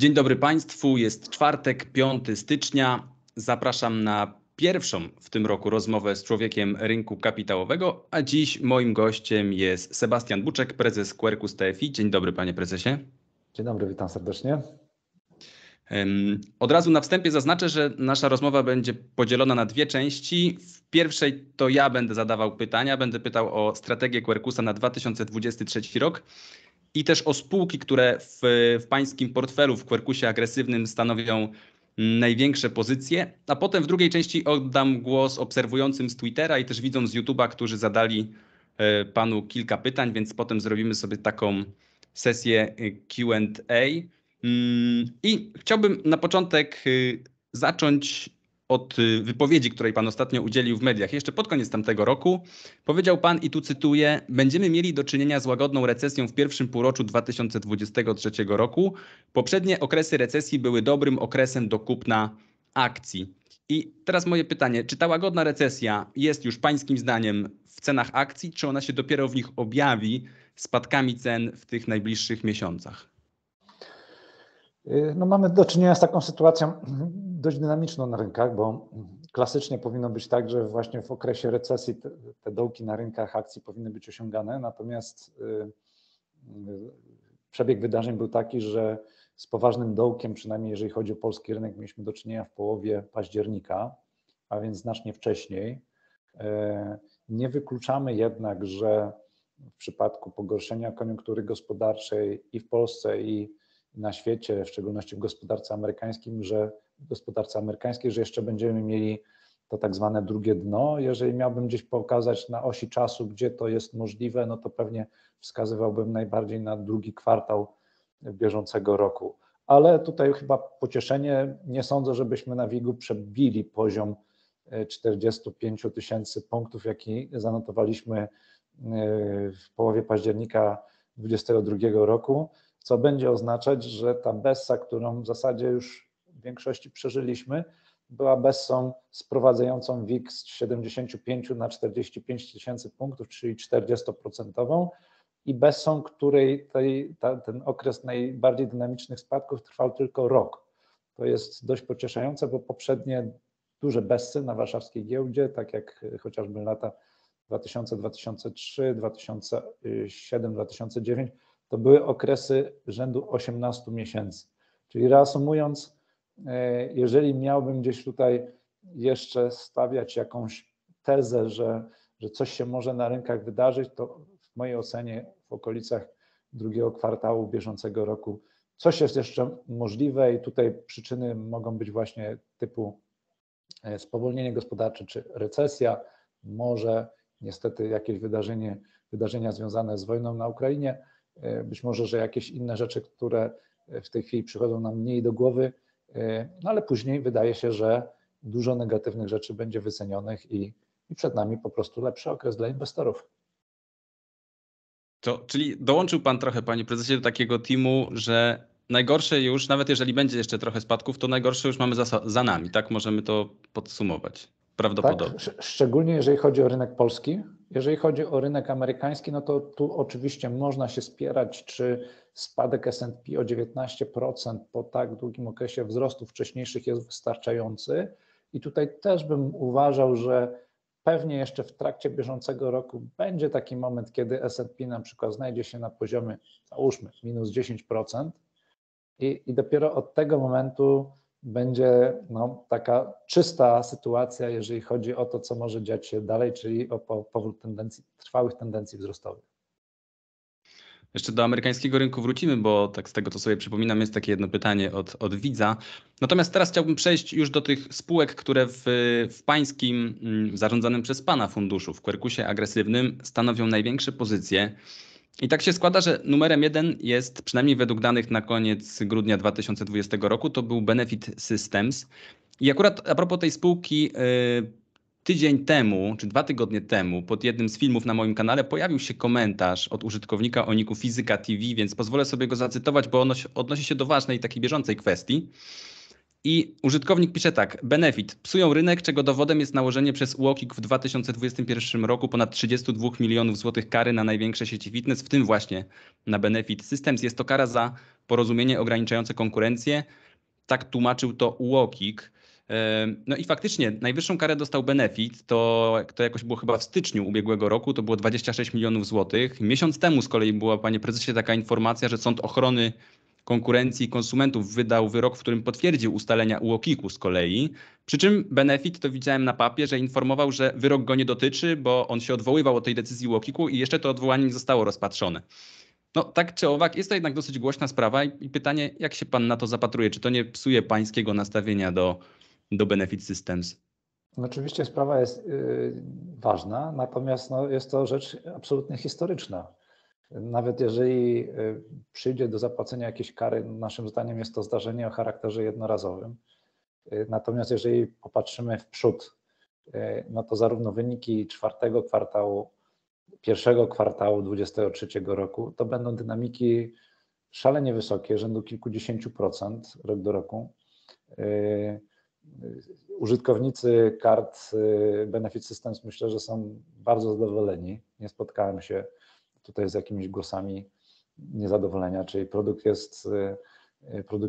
Dzień dobry Państwu, jest czwartek, 5 stycznia. Zapraszam na pierwszą w tym roku rozmowę z człowiekiem rynku kapitałowego, a dziś moim gościem jest Sebastian Buczek, prezes Quercus TFI. Dzień dobry Panie Prezesie. Dzień dobry, witam serdecznie. Od razu na wstępie zaznaczę, że nasza rozmowa będzie podzielona na dwie części. W pierwszej to ja będę zadawał pytania, będę pytał o strategię Quercusa na 2023 rok. I też o spółki, które w pańskim portfelu w Quercusie Agresywnym stanowią największe pozycje. A potem w drugiej części oddam głos obserwującym z Twittera i też widzom z YouTube'a, którzy zadali panu kilka pytań, więc potem zrobimy sobie taką sesję Q&A. I chciałbym na początek zacząć od wypowiedzi, której pan ostatnio udzielił w mediach. Jeszcze pod koniec tamtego roku powiedział pan, i tu cytuję, będziemy mieli do czynienia z łagodną recesją w pierwszym półroczu 2023 roku. Poprzednie okresy recesji były dobrym okresem do kupna akcji. I teraz moje pytanie, czy ta łagodna recesja jest już pańskim zdaniem w cenach akcji, czy ona się dopiero w nich objawi spadkami cen w tych najbliższych miesiącach? No, mamy do czynienia z taką sytuacją dość dynamiczną na rynkach, bo klasycznie powinno być tak, że właśnie w okresie recesji te dołki na rynkach akcji powinny być osiągane, natomiast przebieg wydarzeń był taki, że z poważnym dołkiem, przynajmniej jeżeli chodzi o polski rynek, mieliśmy do czynienia w połowie października, a więc znacznie wcześniej. Nie wykluczamy jednak, że w przypadku pogorszenia koniunktury gospodarczej i w Polsce, i na świecie, w szczególności w gospodarce amerykańskiej, że jeszcze będziemy mieli to tak zwane drugie dno. Jeżeli miałbym gdzieś pokazać na osi czasu, gdzie to jest możliwe, no to pewnie wskazywałbym najbardziej na drugi kwartał bieżącego roku. Ale tutaj chyba pocieszenie, nie sądzę, żebyśmy na WIG-u przebili poziom 45 tysięcy punktów, jaki zanotowaliśmy w połowie października 2022 roku. Co będzie oznaczać, że ta bessa, którą w zasadzie już w większości przeżyliśmy, była bessą sprowadzającą WIG z 75 na 45 tysięcy punktów, czyli 40% i bessą, której ten okres najbardziej dynamicznych spadków trwał tylko rok. To jest dość pocieszające, bo poprzednie duże bessy na warszawskiej giełdzie, tak jak chociażby lata 2000, 2003, 2007, 2009, to były okresy rzędu 18 miesięcy. Czyli reasumując, jeżeli miałbym gdzieś tutaj jeszcze stawiać jakąś tezę, że coś się może na rynkach wydarzyć, to w mojej ocenie w okolicach drugiego kwartału bieżącego roku coś jest jeszcze możliwe i tutaj przyczyny mogą być właśnie typu spowolnienie gospodarcze czy recesja, może niestety jakieś wydarzenia związane z wojną na Ukrainie, być może, że jakieś inne rzeczy, które w tej chwili przychodzą nam mniej do głowy, no ale później wydaje się, że dużo negatywnych rzeczy będzie wycenionych i przed nami po prostu lepszy okres dla inwestorów. Czyli dołączył Pan trochę, Panie Prezesie, do takiego teamu, że najgorsze już, nawet jeżeli będzie jeszcze trochę spadków, to najgorsze już mamy za nami, tak? Możemy to podsumować prawdopodobnie. Tak, szczególnie jeżeli chodzi o rynek polski. Jeżeli chodzi o rynek amerykański, no to tu oczywiście można się spierać, czy spadek S&P o 19% po tak długim okresie wzrostu wcześniejszych jest wystarczający i tutaj też bym uważał, że pewnie jeszcze w trakcie bieżącego roku będzie taki moment, kiedy S&P na przykład znajdzie się na poziomie, załóżmy, minus 10% i dopiero od tego momentu będzie taka czysta sytuacja, jeżeli chodzi o to, co może dziać się dalej, czyli o powrót trwałych tendencji wzrostowych. Jeszcze do amerykańskiego rynku wrócimy, bo tak z tego, co sobie przypominam, jest takie jedno pytanie od widza. Natomiast teraz chciałbym przejść już do tych spółek, które w pańskim, zarządzanym przez pana funduszu, w Quercusie Agresywnym stanowią największe pozycje. I tak się składa, że numerem 1 jest, przynajmniej według danych na koniec grudnia 2020 roku, to był Benefit Systems. I akurat a propos tej spółki, tydzień temu, czy 2 tygodnie temu, pod jednym z filmów na moim kanale pojawił się komentarz od użytkownika o niku Fizyka TV, więc pozwolę sobie go zacytować, bo ono odnosi się do ważnej, takiej bieżącej kwestii. I użytkownik pisze tak: Benefit, psują rynek, czego dowodem jest nałożenie przez UOKiK w 2021 roku ponad 32 milionów złotych kary na największe sieci fitness, w tym właśnie na Benefit Systems. Jest to kara za porozumienie ograniczające konkurencję. Tak tłumaczył to UOKiK. No i faktycznie najwyższą karę dostał Benefit, to jakoś było chyba w styczniu ubiegłego roku, to było 26 milionów złotych. Miesiąc temu z kolei była, panie prezesie, taka informacja, że Sąd Ochrony Konkurencji i Konsumentów wydał wyrok, w którym potwierdził ustalenia UOKiK-u z kolei. Przy czym Benefit, to widziałem na papierze, informował, że wyrok go nie dotyczy, bo on się odwoływał od tej decyzji UOKiK-u i jeszcze to odwołanie nie zostało rozpatrzone. No tak czy owak, jest to jednak dosyć głośna sprawa i pytanie, jak się pan na to zapatruje? Czy to nie psuje pańskiego nastawienia do Benefit Systems? No, oczywiście sprawa jest ważna, natomiast no, jest to rzecz absolutnie historyczna. Nawet jeżeli przyjdzie do zapłacenia jakiejś kary, naszym zdaniem jest to zdarzenie o charakterze jednorazowym. Natomiast jeżeli popatrzymy w przód, no to zarówno wyniki czwartego kwartału, pierwszego kwartału 2023 roku, to będą dynamiki szalenie wysokie, rzędu kilkudziesięciu procent rok do roku. Użytkownicy kart Benefit Systems myślę, że są bardzo zadowoleni. Nie spotkałem się tutaj z jakimiś głosami niezadowolenia, czyli produkt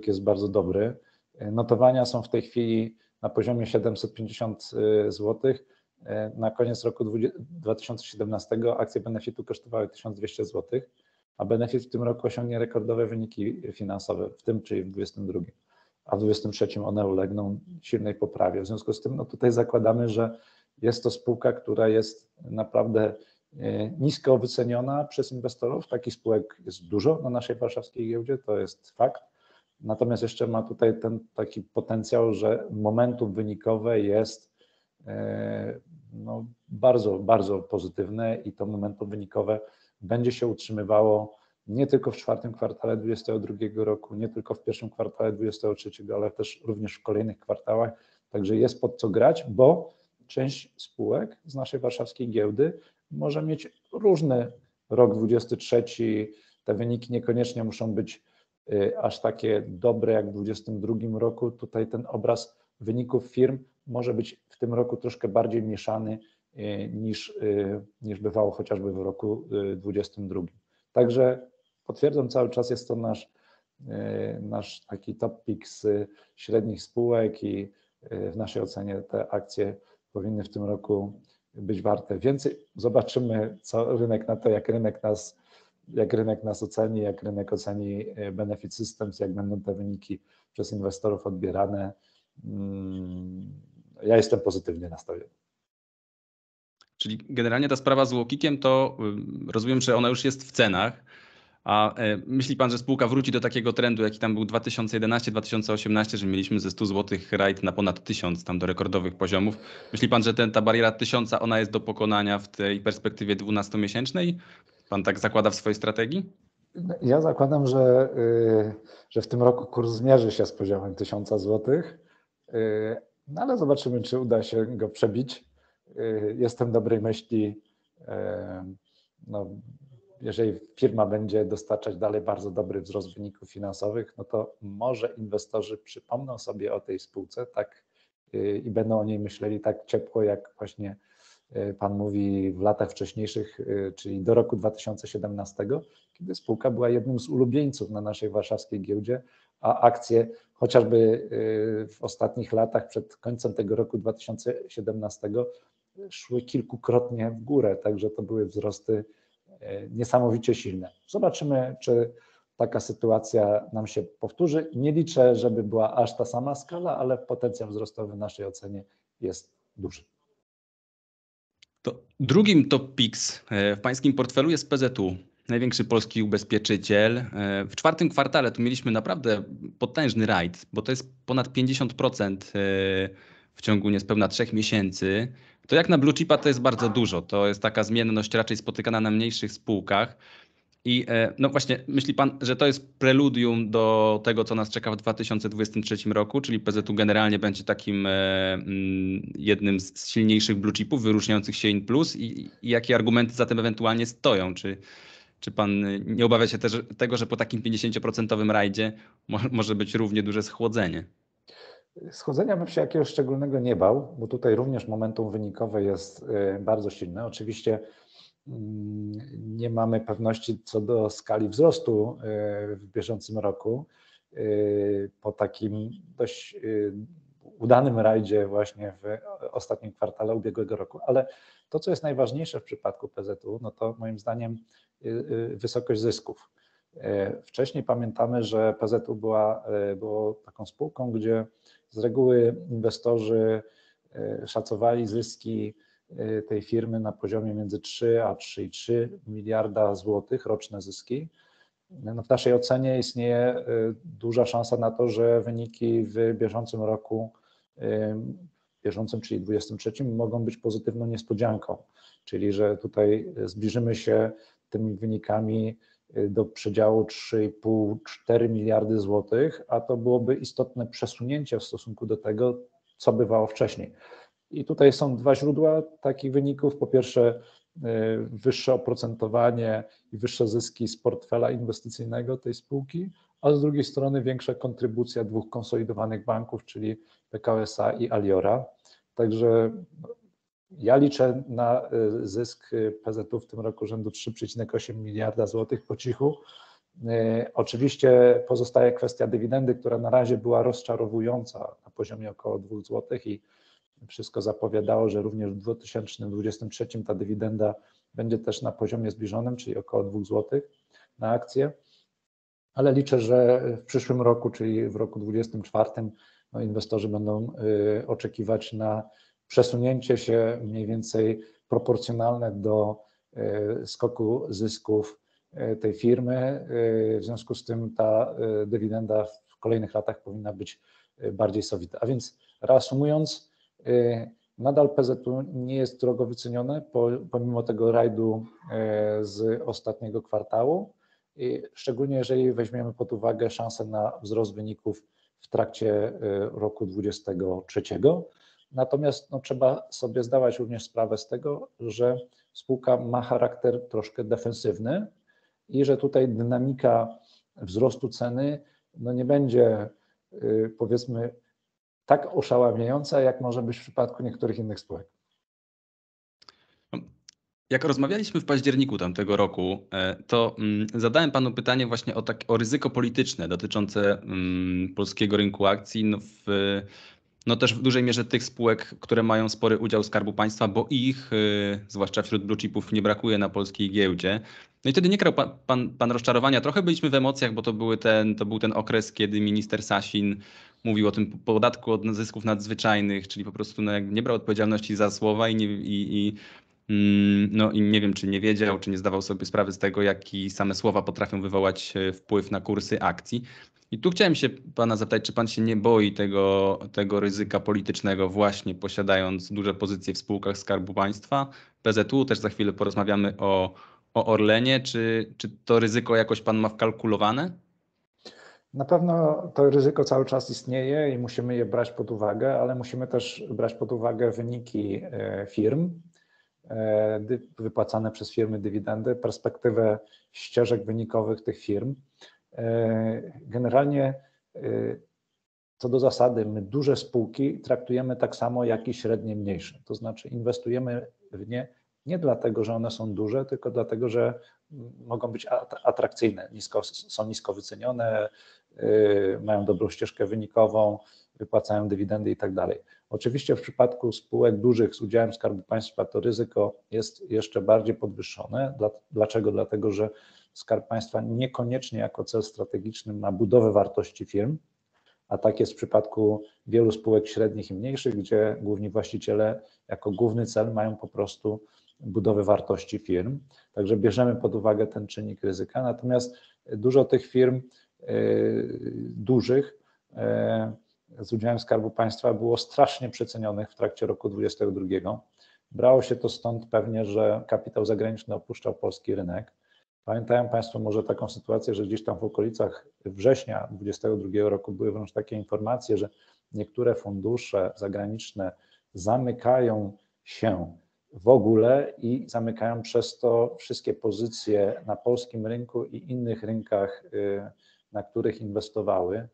jest bardzo dobry. Notowania są w tej chwili na poziomie 750 zł. Na koniec roku 2017 akcje Benefitu kosztowały 1200 zł, a Benefit w tym roku osiągnie rekordowe wyniki finansowe, w tym, czyli w 2022, a w 2023 one ulegną silnej poprawie. W związku z tym no tutaj zakładamy, że jest to spółka, która jest naprawdę nisko wyceniona przez inwestorów. Takich spółek jest dużo na naszej warszawskiej giełdzie, to jest fakt. Natomiast jeszcze ma tutaj ten taki potencjał, że momentum wynikowe jest no, bardzo, bardzo pozytywne i to momentum wynikowe będzie się utrzymywało nie tylko w czwartym kwartale 2022 roku, nie tylko w pierwszym kwartale 2023, ale też również w kolejnych kwartałach. Także jest pod co grać, bo część spółek z naszej warszawskiej giełdy może mieć różny rok 2023, te wyniki niekoniecznie muszą być aż takie dobre jak w 2022 roku. Tutaj ten obraz wyników firm może być w tym roku troszkę bardziej mieszany niż bywało chociażby w roku 2022. Także potwierdzam cały czas, jest to nasz taki top pick z średnich spółek i w naszej ocenie te akcje powinny w tym roku być warte więcej. Zobaczymy, co rynek na to, jak rynek nas oceni, jak rynek oceni Benefit Systems, jak będą te wyniki przez inwestorów odbierane. Ja jestem pozytywnie nastawiony. Czyli generalnie ta sprawa z UOKiK-iem, to rozumiem, że ona już jest w cenach. A myśli pan, że spółka wróci do takiego trendu, jaki tam był 2011-2018, że mieliśmy ze 100 zł rajd na ponad 1000, tam do rekordowych poziomów? Myśli pan, że ta bariera 1000, ona jest do pokonania w tej perspektywie 12-miesięcznej? Pan tak zakłada w swojej strategii? Ja zakładam, że w tym roku kurs zmierzy się z poziomem 1000 zł, no ale zobaczymy, czy uda się go przebić. Jestem dobrej myśli, no, jeżeli firma będzie dostarczać dalej bardzo dobry wzrost wyników finansowych, no to może inwestorzy przypomną sobie o tej spółce tak i będą o niej myśleli tak ciepło, jak właśnie pan mówi w latach wcześniejszych, czyli do roku 2017, kiedy spółka była jednym z ulubieńców na naszej warszawskiej giełdzie, a akcje chociażby w ostatnich latach przed końcem tego roku 2017 szły kilkukrotnie w górę, także to były wzrosty niesamowicie silne. Zobaczymy, czy taka sytuacja nam się powtórzy. Nie liczę, żeby była aż ta sama skala, ale potencjał wzrostowy w naszej ocenie jest duży. To drugim top picks w pańskim portfelu jest PZU, największy polski ubezpieczyciel. W czwartym kwartale tu mieliśmy naprawdę potężny rajd, bo to jest ponad 50% w ciągu niespełna 3 miesięcy. To jak na blue chipa to jest bardzo dużo. To jest taka zmienność raczej spotykana na mniejszych spółkach. I no właśnie, myśli pan, że to jest preludium do tego, co nas czeka w 2023 roku, czyli PZU generalnie będzie takim jednym z silniejszych blue chipów wyróżniających się in plus i jakie argumenty za tym ewentualnie stoją? Czy pan nie obawia się też tego, że po takim 50% rajdzie może być równie duże schłodzenie? Schodzenia bym się jakiegoś szczególnego nie bał, bo tutaj również momentum wynikowe jest bardzo silne. Oczywiście nie mamy pewności co do skali wzrostu w bieżącym roku. Po takim dość udanym rajdzie właśnie w ostatnim kwartale ubiegłego roku, ale to, co jest najważniejsze w przypadku PZU, no to moim zdaniem wysokość zysków. Wcześniej pamiętamy, że PZU było taką spółką, gdzie z reguły inwestorzy szacowali zyski tej firmy na poziomie między 3 a 3,3 miliarda złotych, roczne zyski. No w naszej ocenie istnieje duża szansa na to, że wyniki w bieżącym roku, czyli 2023, mogą być pozytywną niespodzianką, czyli że tutaj zbliżymy się tymi wynikami do przedziału 3,5-4 miliardy złotych, a to byłoby istotne przesunięcie w stosunku do tego, co bywało wcześniej. I tutaj są dwa źródła takich wyników. Po pierwsze wyższe oprocentowanie i wyższe zyski z portfela inwestycyjnego tej spółki, a z drugiej strony większa kontrybucja dwóch konsolidowanych banków, czyli Pekao SA i Aliora. Także ja liczę na zysk PZU w tym roku rzędu 3,8 miliarda złotych po cichu. Oczywiście pozostaje kwestia dywidendy, która na razie była rozczarowująca na poziomie około 2 zł i wszystko zapowiadało, że również w 2023 ta dywidenda będzie też na poziomie zbliżonym, czyli około 2 zł na akcję, ale liczę, że w przyszłym roku, czyli w roku 2024, no inwestorzy będą oczekiwać na przesunięcie się mniej więcej proporcjonalne do skoku zysków tej firmy. W związku z tym ta dywidenda w kolejnych latach powinna być bardziej solidna. A więc reasumując, nadal PZU nie jest drogo wycenione pomimo tego rajdu z ostatniego kwartału, szczególnie jeżeli weźmiemy pod uwagę szansę na wzrost wyników w trakcie roku 2023. Natomiast no, trzeba sobie zdawać również sprawę z tego, że spółka ma charakter troszkę defensywny i że tutaj dynamika wzrostu ceny no, nie będzie, powiedzmy, tak oszałamiająca, jak może być w przypadku niektórych innych spółek. Jak rozmawialiśmy w październiku tamtego roku, to zadałem panu pytanie właśnie o ryzyko polityczne dotyczące polskiego rynku akcji, też w dużej mierze tych spółek, które mają spory udział Skarbu Państwa, bo ich, zwłaszcza wśród blue chipów, nie brakuje na polskiej giełdzie. No i wtedy nie krył pan rozczarowania. Trochę byliśmy w emocjach, bo to był ten okres, kiedy minister Sasin mówił o tym podatku od zysków nadzwyczajnych, czyli po prostu nie brał odpowiedzialności za słowa i nie wiem, czy nie wiedział, czy nie zdawał sobie sprawy z tego, jaki same słowa potrafią wywołać wpływ na kursy akcji. I tu chciałem się pana zapytać, czy pan się nie boi tego ryzyka politycznego właśnie posiadając duże pozycje w spółkach Skarbu Państwa, PZU, też za chwilę porozmawiamy o Orlenie, czy to ryzyko jakoś pan ma wkalkulowane? Na pewno to ryzyko cały czas istnieje i musimy je brać pod uwagę, ale musimy też brać pod uwagę wyniki firm, wypłacane przez firmy dywidendy, perspektywę ścieżek wynikowych tych firm. Generalnie co do zasady my duże spółki traktujemy tak samo jak i średnie mniejsze, to znaczy inwestujemy w nie nie dlatego, że one są duże, tylko dlatego, że mogą być atrakcyjne, są nisko wycenione, mają dobrą ścieżkę wynikową, wypłacają dywidendy i tak dalej. Oczywiście w przypadku spółek dużych z udziałem Skarbu Państwa to ryzyko jest jeszcze bardziej podwyższone. Dlaczego? Dlatego, że Skarb Państwa niekoniecznie jako cel strategiczny ma budowę wartości firm, a tak jest w przypadku wielu spółek średnich i mniejszych, gdzie główni właściciele jako główny cel mają po prostu budowę wartości firm. Także bierzemy pod uwagę ten czynnik ryzyka, natomiast dużo tych firm dużych z udziałem Skarbu Państwa było strasznie przecenionych w trakcie roku 2022. Brało się to stąd pewnie, że kapitał zagraniczny opuszczał polski rynek. Pamiętają Państwo może taką sytuację, że gdzieś tam w okolicach września 2022 roku były wręcz takie informacje, że niektóre fundusze zagraniczne zamykają się w ogóle i zamykają przez to wszystkie pozycje na polskim rynku i innych rynkach, na których inwestowały.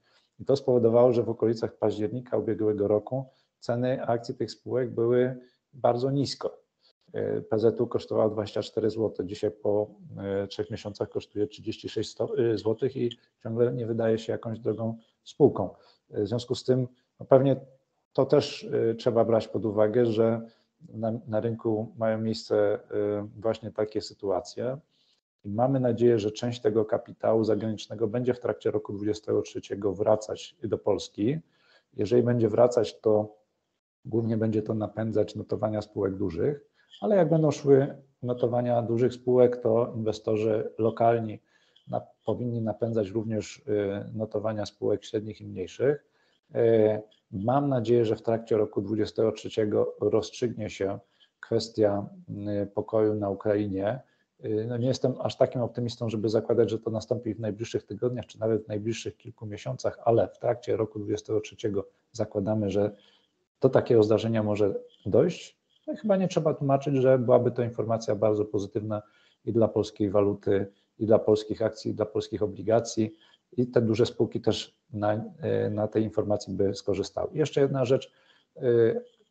I to spowodowało, że w okolicach października ubiegłego roku ceny akcji tych spółek były bardzo nisko. PZU kosztowało 24 zł, dzisiaj po 3 miesiącach kosztuje 36 zł i ciągle nie wydaje się jakąś drogą spółką. W związku z tym no pewnie to też trzeba brać pod uwagę, że na rynku mają miejsce właśnie takie sytuacje i mamy nadzieję, że część tego kapitału zagranicznego będzie w trakcie roku 2023 wracać do Polski. Jeżeli będzie wracać, to głównie będzie to napędzać notowania spółek dużych, ale jak będą szły notowania dużych spółek, to inwestorzy lokalni powinni napędzać również notowania spółek średnich i mniejszych. Mam nadzieję, że w trakcie roku 2023 rozstrzygnie się kwestia pokoju na Ukrainie. No nie jestem aż takim optymistą, żeby zakładać, że to nastąpi w najbliższych tygodniach, czy nawet w najbliższych kilku miesiącach, ale w trakcie roku 2023 zakładamy, że do takiego zdarzenia może dojść. No i chyba nie trzeba tłumaczyć, że byłaby to informacja bardzo pozytywna i dla polskiej waluty, i dla polskich akcji, i dla polskich obligacji, i te duże spółki też na tej informacji by skorzystały. I jeszcze jedna rzecz,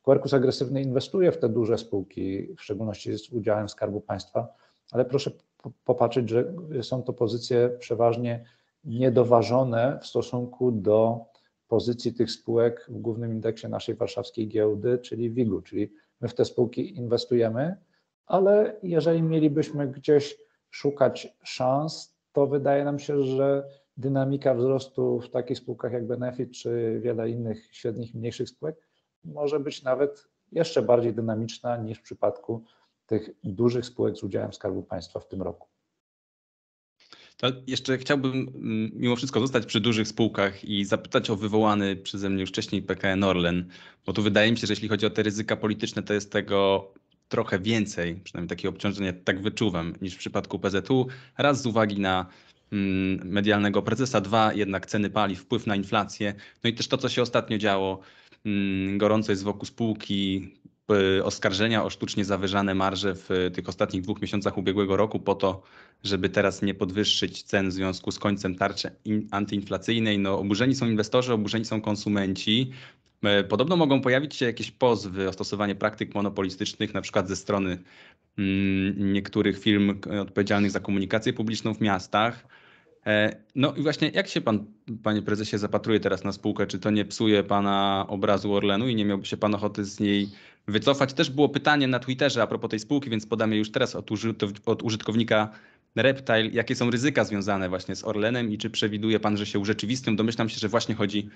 Quercus Agresywny inwestuje w te duże spółki, w szczególności z udziałem Skarbu Państwa, ale proszę popatrzeć, że są to pozycje przeważnie niedoważone w stosunku do pozycji tych spółek w głównym indeksie naszej warszawskiej giełdy, czyli WIG-u, czyli my w te spółki inwestujemy, ale jeżeli mielibyśmy gdzieś szukać szans, to wydaje nam się, że dynamika wzrostu w takich spółkach jak Benefit czy wiele innych średnich i mniejszych spółek może być nawet jeszcze bardziej dynamiczna niż w przypadku tych dużych spółek z udziałem Skarbu Państwa w tym roku. To jeszcze chciałbym mimo wszystko zostać przy dużych spółkach i zapytać o wywołany przeze mnie już wcześniej PKN Orlen, bo tu wydaje mi się, że jeśli chodzi o te ryzyka polityczne, to jest tego trochę więcej, przynajmniej takie obciążenie tak wyczuwam, niż w przypadku PZU. Raz z uwagi na medialnego prezesa, dwa jednak ceny paliw, wpływ na inflację, no i też to, co się ostatnio działo, gorąco jest wokół spółki, oskarżenia o sztucznie zawyżane marże w tych ostatnich 2 miesiącach ubiegłego roku po to, żeby teraz nie podwyższyć cen w związku z końcem tarczy antyinflacyjnej. No, oburzeni są inwestorzy, oburzeni są konsumenci. Podobno mogą pojawić się jakieś pozwy o stosowanie praktyk monopolistycznych, na przykład ze strony niektórych firm odpowiedzialnych za komunikację publiczną w miastach. No i właśnie jak się pan, panie prezesie, zapatruje teraz na spółkę? Czy to nie psuje pana obrazu Orlenu i nie miałby się pan ochoty z niej wycofać? Też było pytanie na Twitterze a propos tej spółki, więc podam je już teraz od użytkownika Reptile. Jakie są ryzyka związane właśnie z Orlenem i czy przewiduje pan, że się urzeczywistnią? Domyślam się, że właśnie chodzi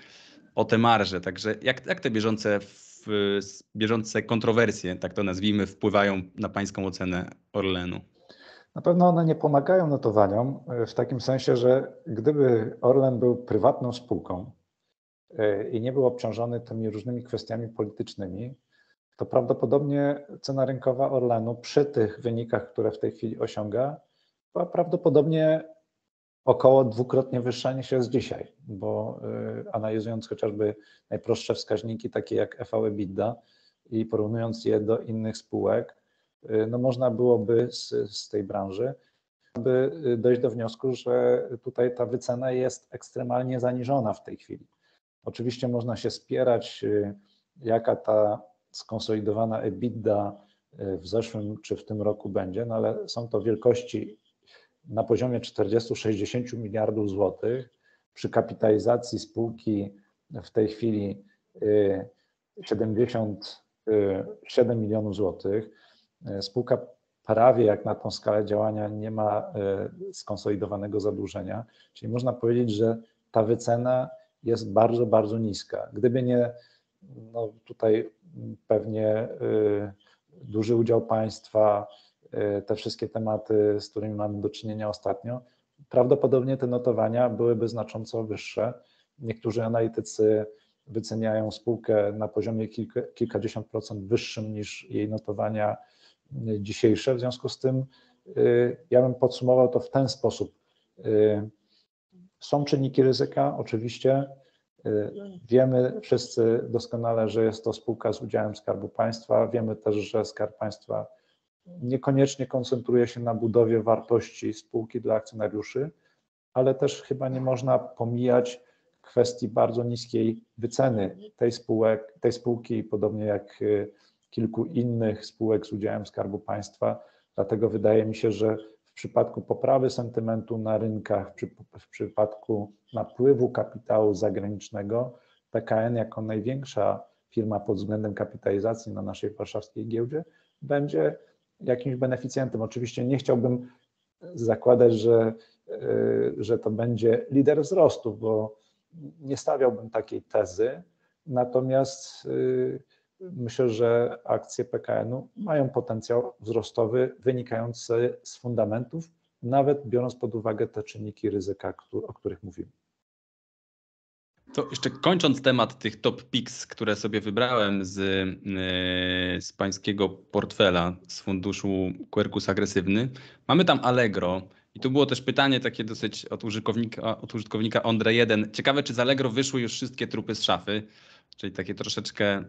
o te marże. Także jak te bieżące kontrowersje, tak to nazwijmy, wpływają na pańską ocenę Orlenu? Na pewno one nie pomagają notowaniom w takim sensie, że gdyby Orlen był prywatną spółką i nie był obciążony tymi różnymi kwestiami politycznymi, to prawdopodobnie cena rynkowa Orlenu przy tych wynikach, które w tej chwili osiąga, była prawdopodobnie około 2-krotnie wyższa niż jest dzisiaj, bo analizując chociażby najprostsze wskaźniki takie jak EV/EBITDA i porównując je do innych spółek, no można byłoby z tej branży by dojść do wniosku, że tutaj ta wycena jest ekstremalnie zaniżona w tej chwili. Oczywiście można się spierać, jaka ta skonsolidowana EBITDA w zeszłym czy w tym roku będzie, no ale są to wielkości na poziomie 40-60 miliardów złotych przy kapitalizacji spółki w tej chwili 77 milionów złotych. Spółka prawie jak na tą skalę działania nie ma skonsolidowanego zadłużenia, czyli można powiedzieć, że ta wycena jest bardzo, bardzo niska. Gdyby nie no tutaj pewnie duży udział państwa, te wszystkie tematy, z którymi mamy do czynienia ostatnio, prawdopodobnie te notowania byłyby znacząco wyższe. Niektórzy analitycy wyceniają spółkę na poziomie kilkadziesiąt procent wyższym niż jej notowania dzisiejsze. W związku z tym ja bym podsumował to w ten sposób. Są czynniki ryzyka, oczywiście. Wiemy wszyscy doskonale, że jest to spółka z udziałem Skarbu Państwa. Wiemy też, że Skarb Państwa niekoniecznie koncentruje się na budowie wartości spółki dla akcjonariuszy, ale też chyba nie można pomijać kwestii bardzo niskiej wyceny tej spółki, podobnie jak kilku innych spółek z udziałem Skarbu Państwa. Dlatego wydaje mi się, że w przypadku poprawy sentymentu na rynkach, w przypadku napływu kapitału zagranicznego, PKN jako największa firma pod względem kapitalizacji na naszej warszawskiej giełdzie będzie jakimś beneficjentem. Oczywiście nie chciałbym zakładać, że to będzie lider wzrostu, bo nie stawiałbym takiej tezy, natomiast myślę, że akcje PKN-u mają potencjał wzrostowy wynikający z fundamentów, nawet biorąc pod uwagę te czynniki ryzyka, o których mówimy. To jeszcze kończąc temat tych top picks, które sobie wybrałem z pańskiego portfela, z funduszu Quercus Agresywny, mamy tam Allegro i tu było też pytanie takie dosyć od użytkownika Ondrej1. Ciekawe, czy z Allegro wyszły już wszystkie trupy z szafy, czyli takie troszeczkę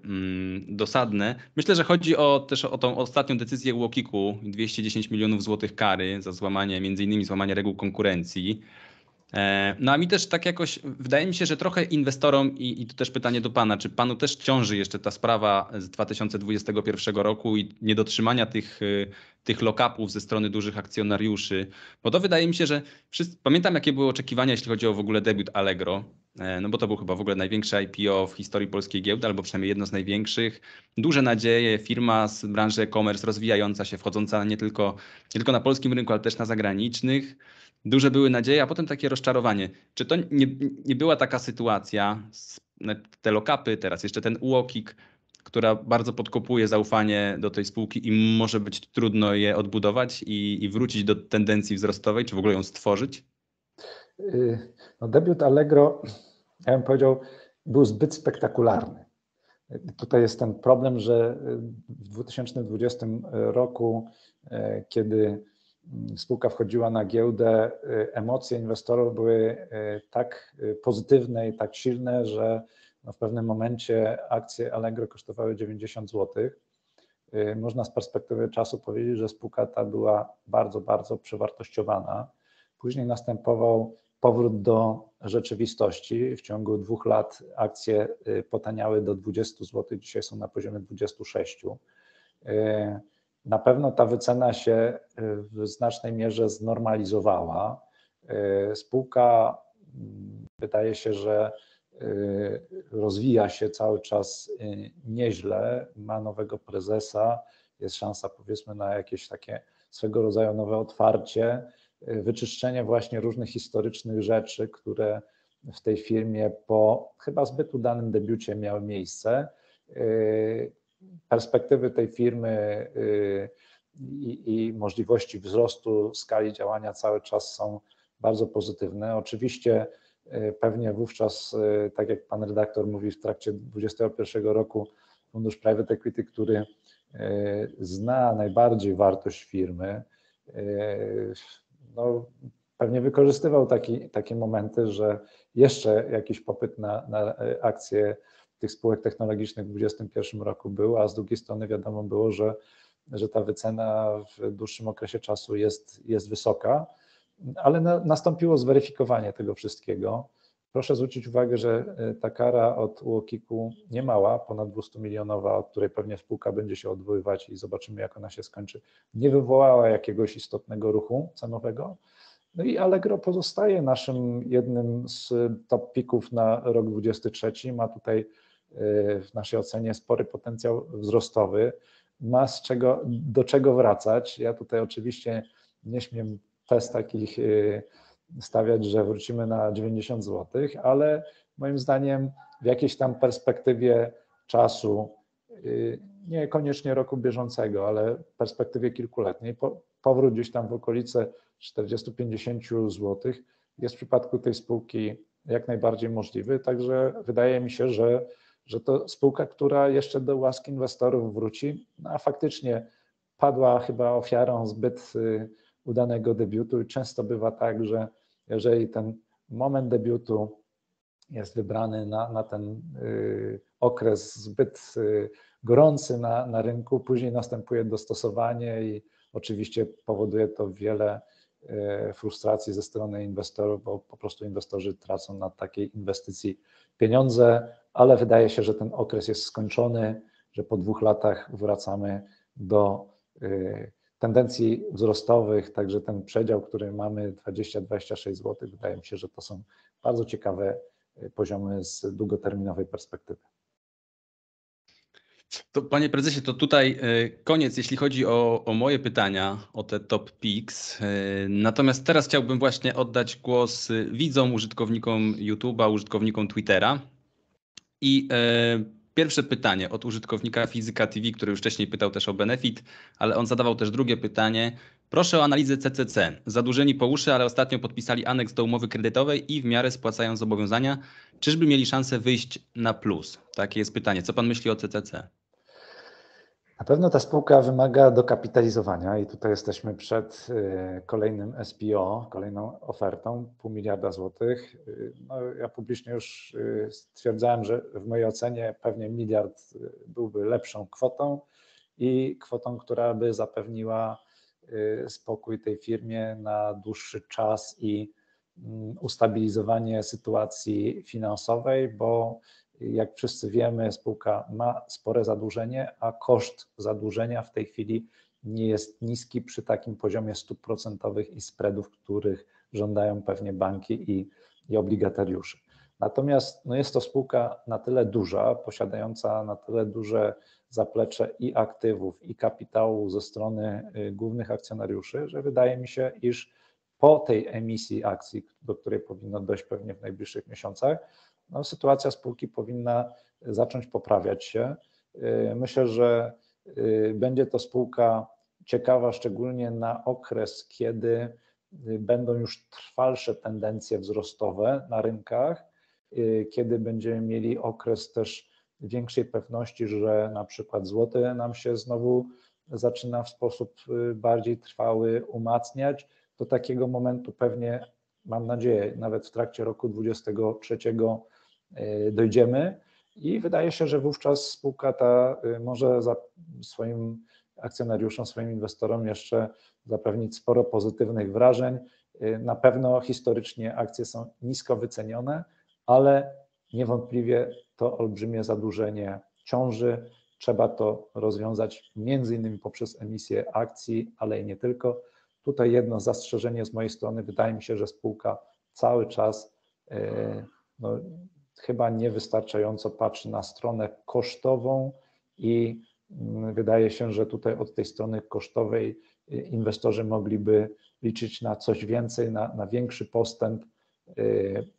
dosadne. Myślę, że chodzi też o tą ostatnią decyzję UOKiK-u, 210 milionów złotych kary za złamanie, między innymi złamanie reguł konkurencji. No a mi też tak jakoś, wydaje mi się, że trochę inwestorom i to też pytanie do Pana, czy Panu też ciąży jeszcze ta sprawa z 2021 roku i niedotrzymania tych lock-upów ze strony dużych akcjonariuszy? Bo to wydaje mi się, że pamiętam jakie były oczekiwania, jeśli chodzi o w ogóle debiut Allegro, no bo to był chyba w ogóle największe IPO w historii polskiej giełdy, albo przynajmniej jedno z największych. Duże nadzieje, firma z branży e-commerce rozwijająca się, wchodząca nie tylko na polskim rynku, ale też na zagranicznych. Duże były nadzieje, a potem takie rozczarowanie. Czy to nie była taka sytuacja, te lock-upy, teraz jeszcze ten UOKiK, która bardzo podkopuje zaufanie do tej spółki i może być trudno je odbudować i wrócić do tendencji wzrostowej, czy w ogóle ją stworzyć? No, debiut Allegro, ja bym powiedział, był zbyt spektakularny. Tutaj jest ten problem, że w 2020 roku, kiedy spółka wchodziła na giełdę, emocje inwestorów były tak pozytywne i tak silne, że w pewnym momencie akcje Allegro kosztowały 90 zł. Można z perspektywy czasu powiedzieć, że spółka ta była bardzo, bardzo przewartościowana. Później następował powrót do rzeczywistości. W ciągu 2 lat akcje potaniały do 20 zł, dzisiaj są na poziomie 26 zł. Na pewno ta wycena się w znacznej mierze znormalizowała. Spółka wydaje się, że rozwija się cały czas nieźle, ma nowego prezesa, jest szansa powiedzmy na jakieś takie swego rodzaju nowe otwarcie, wyczyszczenie właśnie różnych historycznych rzeczy, które w tej firmie po chyba zbyt udanym debiucie miały miejsce. Perspektywy tej firmy i możliwości wzrostu skali działania cały czas są bardzo pozytywne. Oczywiście pewnie wówczas, tak jak pan redaktor mówi, w trakcie 2021 roku Fundusz Private Equity, który zna najbardziej wartość firmy, no, pewnie wykorzystywał takie momenty, że jeszcze jakiś popyt na akcje tych spółek technologicznych w 2021 roku był, a z drugiej strony wiadomo było, że ta wycena w dłuższym okresie czasu jest wysoka, ale nastąpiło zweryfikowanie tego wszystkiego. Proszę zwrócić uwagę, że ta kara od UOKiK-u nie mała, ponad 200 milionowa, od której pewnie spółka będzie się odwoływać i zobaczymy, jak ona się skończy, nie wywołała jakiegoś istotnego ruchu cenowego. No i Allegro pozostaje naszym jednym z top picków na rok 2023, ma tutaj w naszej ocenie spory potencjał wzrostowy, ma do czego wracać. Ja tutaj oczywiście nie śmiem test takich stawiać, że wrócimy na 90 zł, ale moim zdaniem w jakiejś tam perspektywie czasu, niekoniecznie roku bieżącego, ale perspektywie kilkuletniej, powrót gdzieś tam w okolice 40-50 zł jest w przypadku tej spółki jak najbardziej możliwy, także wydaje mi się, że to spółka, która jeszcze do łaski inwestorów wróci, a faktycznie padła chyba ofiarą zbyt udanego debiutu i często bywa tak, że jeżeli ten moment debiutu jest wybrany na ten okres zbyt gorący na rynku, później następuje dostosowanie i oczywiście powoduje to wiele frustrację ze strony inwestorów, bo po prostu inwestorzy tracą na takiej inwestycji pieniądze, ale wydaje się, że ten okres jest skończony, że po 2 latach wracamy do tendencji wzrostowych, także ten przedział, który mamy 20-26 zł, wydaje mi się, że to są bardzo ciekawe poziomy z długoterminowej perspektywy. To, panie prezesie, to tutaj koniec, jeśli chodzi o moje pytania, o te top picks. Natomiast teraz chciałbym właśnie oddać głos widzom, użytkownikom YouTube'a, użytkownikom Twittera. I pierwsze pytanie od użytkownika Fizyka TV, który już wcześniej pytał też o Benefit, ale on zadawał też drugie pytanie. Proszę o analizę CCC. Zadłużeni po uszy, ale ostatnio podpisali aneks do umowy kredytowej i w miarę spłacają zobowiązania. Czyżby mieli szansę wyjść na plus? Takie jest pytanie. Co pan myśli o CCC? Na pewno ta spółka wymaga dokapitalizowania i tutaj jesteśmy przed kolejnym SPO, kolejną ofertą, $0,5 miliarda złotych. No, ja publicznie już stwierdzałem, że w mojej ocenie pewnie 1 miliard byłby lepszą kwotą i kwotą, która by zapewniła spokój tej firmie na dłuższy czas i ustabilizowanie sytuacji finansowej, bo jak wszyscy wiemy, spółka ma spore zadłużenie, a koszt zadłużenia w tej chwili nie jest niski przy takim poziomie stóp procentowych i spreadów, których żądają pewnie banki i obligatariusze. Natomiast no jest to spółka na tyle duża, posiadająca na tyle duże zaplecze i aktywów, i kapitału ze strony głównych akcjonariuszy, że wydaje mi się, iż po tej emisji akcji, do której powinno dojść pewnie w najbliższych miesiącach, no, sytuacja spółki powinna zacząć poprawiać się. Myślę, że będzie to spółka ciekawa, szczególnie na okres, kiedy będą już trwalsze tendencje wzrostowe na rynkach, kiedy będziemy mieli okres też większej pewności, że na przykład złoty nam się znowu zaczyna w sposób bardziej trwały umacniać. Do takiego momentu pewnie, mam nadzieję, nawet w trakcie roku 2023 dojdziemy i wydaje się, że wówczas spółka ta może swoim akcjonariuszom, swoim inwestorom jeszcze zapewnić sporo pozytywnych wrażeń. Na pewno historycznie akcje są nisko wycenione, ale niewątpliwie to olbrzymie zadłużenie ciąży. Trzeba to rozwiązać między innymi poprzez emisję akcji, ale i nie tylko. Tutaj jedno zastrzeżenie z mojej strony. Wydaje mi się, że spółka cały czas no, chyba niewystarczająco patrzy na stronę kosztową i wydaje się, że tutaj od tej strony kosztowej inwestorzy mogliby liczyć na coś więcej, na większy postęp,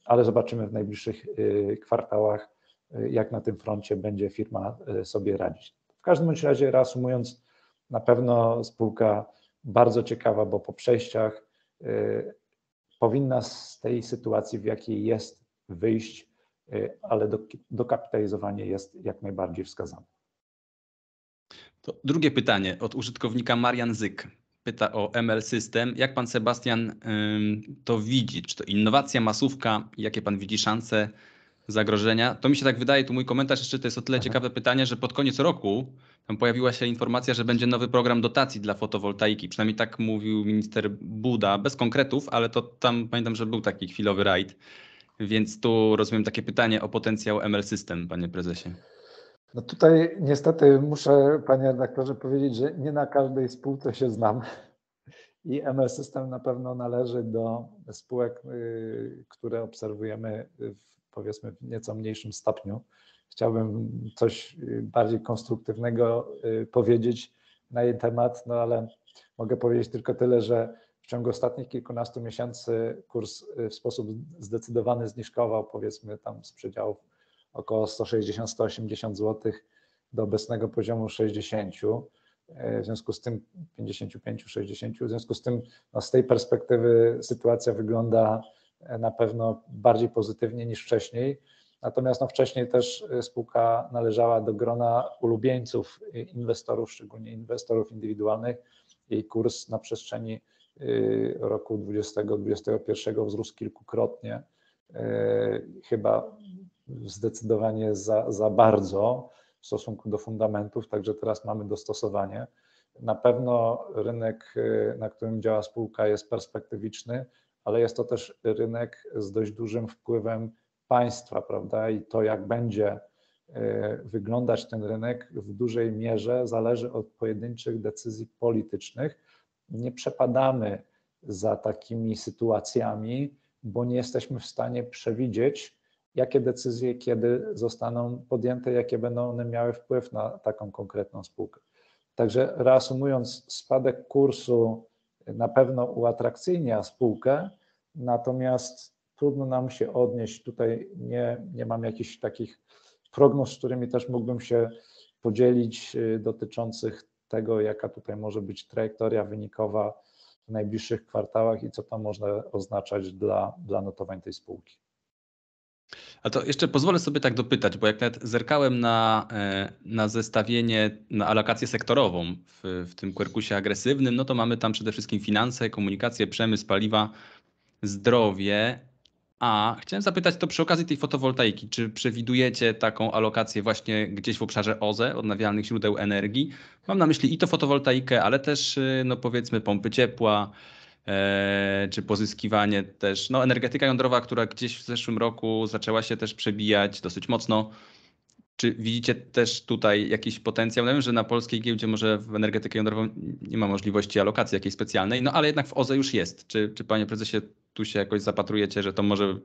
ale zobaczymy w najbliższych kwartałach, jak na tym froncie będzie firma sobie radzić. W każdym bądź razie, reasumując, na pewno spółka bardzo ciekawa, bo po przejściach powinna z tej sytuacji, w jakiej jest, wyjść, ale dokapitalizowanie jest jak najbardziej wskazane. To drugie pytanie od użytkownika Marian Zyk. Pyta o ML System. Jak pan Sebastian to widzi? Czy to innowacja, masówka? Jakie pan widzi szanse, zagrożenia? To mi się tak wydaje, tu mój komentarz jeszcze to jest o tyle ciekawe pytanie, że pod koniec roku tam pojawiła się informacja, że będzie nowy program dotacji dla fotowoltaiki. Przynajmniej tak mówił minister Buda, bez konkretów, ale to tam pamiętam, że był taki chwilowy rajd. Więc tu rozumiem takie pytanie o potencjał ML System, panie prezesie. No tutaj niestety muszę, panie redaktorze, powiedzieć, że nie na każdej spółce się znam i ML System na pewno należy do spółek, które obserwujemy powiedzmy w nieco mniejszym stopniu. Chciałbym coś bardziej konstruktywnego powiedzieć na jej temat, no ale mogę powiedzieć tylko tyle, że w ciągu ostatnich kilkunastu miesięcy kurs w sposób zdecydowany zniżkował, powiedzmy tam z przedziałów około 160-180 zł do obecnego poziomu 60, w związku z tym 55-60, w związku z tym no, z tej perspektywy sytuacja wygląda na pewno bardziej pozytywnie niż wcześniej. Natomiast no, wcześniej też spółka należała do grona ulubieńców inwestorów, szczególnie inwestorów indywidualnych. Jej kurs na przestrzeni roku 2020-2021 wzrósł kilkukrotnie, chyba zdecydowanie za bardzo w stosunku do fundamentów, także teraz mamy dostosowanie. Na pewno rynek, na którym działa spółka, jest perspektywiczny, ale jest to też rynek z dość dużym wpływem państwa, prawda? I to, jak będzie wyglądać ten rynek, w dużej mierze zależy od pojedynczych decyzji politycznych. Nie przepadamy za takimi sytuacjami, bo nie jesteśmy w stanie przewidzieć, jakie decyzje kiedy zostaną podjęte, jakie będą one miały wpływ na taką konkretną spółkę. Także reasumując, spadek kursu na pewno uatrakcyjnia spółkę, natomiast trudno nam się odnieść. Tutaj nie mam jakichś takich prognoz, z którymi też mógłbym się podzielić, dotyczących tego, jaka tutaj może być trajektoria wynikowa w najbliższych kwartałach i co to może oznaczać dla notowań tej spółki. A to jeszcze pozwolę sobie tak dopytać, bo jak nawet zerkałem na zestawienie, na alokację sektorową w tym Quercusie agresywnym, no to mamy tam przede wszystkim finanse, komunikację, przemysł, paliwa, zdrowie. A chciałem zapytać to przy okazji tej fotowoltaiki, czy przewidujecie taką alokację właśnie gdzieś w obszarze OZE, odnawialnych źródeł energii? Mam na myśli i to fotowoltaikę, ale też no powiedzmy pompy ciepła, czy pozyskiwanie też, no energetyka jądrowa, która gdzieś w zeszłym roku zaczęła się też przebijać dosyć mocno. Czy widzicie też tutaj jakiś potencjał? Ja wiem, że na polskiej giełdzie może w energetykę jądrową nie ma możliwości alokacji jakiejś specjalnej, no ale jednak w OZE już jest. Czy panie prezesie, tu się jakoś zapatrujecie, że to może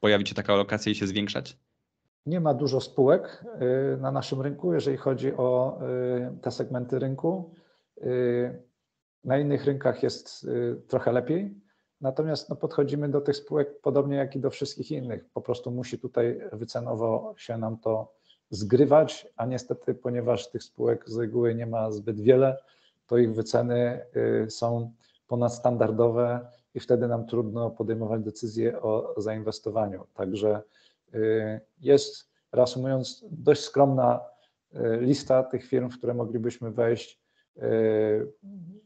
pojawić się taka alokacja i się zwiększać? Nie ma dużo spółek na naszym rynku, jeżeli chodzi o te segmenty rynku. Na innych rynkach jest trochę lepiej, natomiast no, podchodzimy do tych spółek podobnie jak i do wszystkich innych. Po prostu musi tutaj wycenowo się nam to zgrywać, a niestety, ponieważ tych spółek z reguły nie ma zbyt wiele, to ich wyceny są ponadstandardowe i wtedy nam trudno podejmować decyzje o zainwestowaniu. Także jest, reasumując, dość skromna lista tych firm, w które moglibyśmy wejść.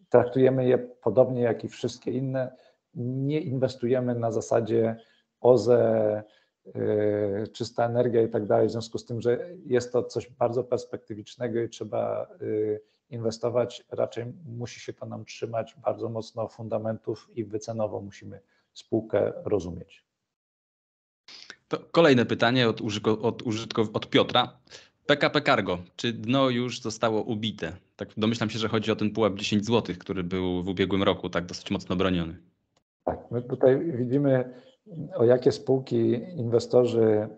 Traktujemy je podobnie jak i wszystkie inne. Nie inwestujemy na zasadzie OZE, czysta energia i tak dalej, w związku z tym, że jest to coś bardzo perspektywicznego i trzeba inwestować, raczej musi się to nam trzymać bardzo mocno fundamentów i wycenowo musimy spółkę rozumieć. To kolejne pytanie od Piotra. PKP Cargo, czy dno już zostało ubite? Tak domyślam się, że chodzi o ten pułap 10 zł, który był w ubiegłym roku tak dosyć mocno broniony. Tak, my tutaj widzimy, o jakie spółki inwestorzy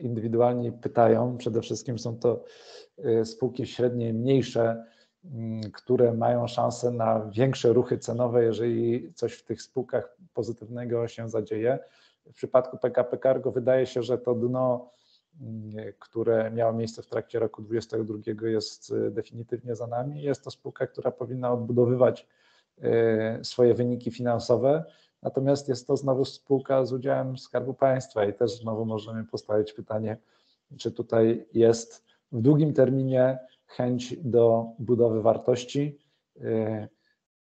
indywidualni pytają. Przede wszystkim są to spółki średnie, mniejsze, które mają szansę na większe ruchy cenowe, jeżeli coś w tych spółkach pozytywnego się zadzieje. W przypadku PKP Cargo wydaje się, że to dno, które miało miejsce w trakcie roku 2022, jest definitywnie za nami. Jest to spółka, która powinna odbudowywać swoje wyniki finansowe, natomiast jest to znowu spółka z udziałem Skarbu Państwa i też znowu możemy postawić pytanie, czy tutaj jest w długim terminie chęć do budowy wartości.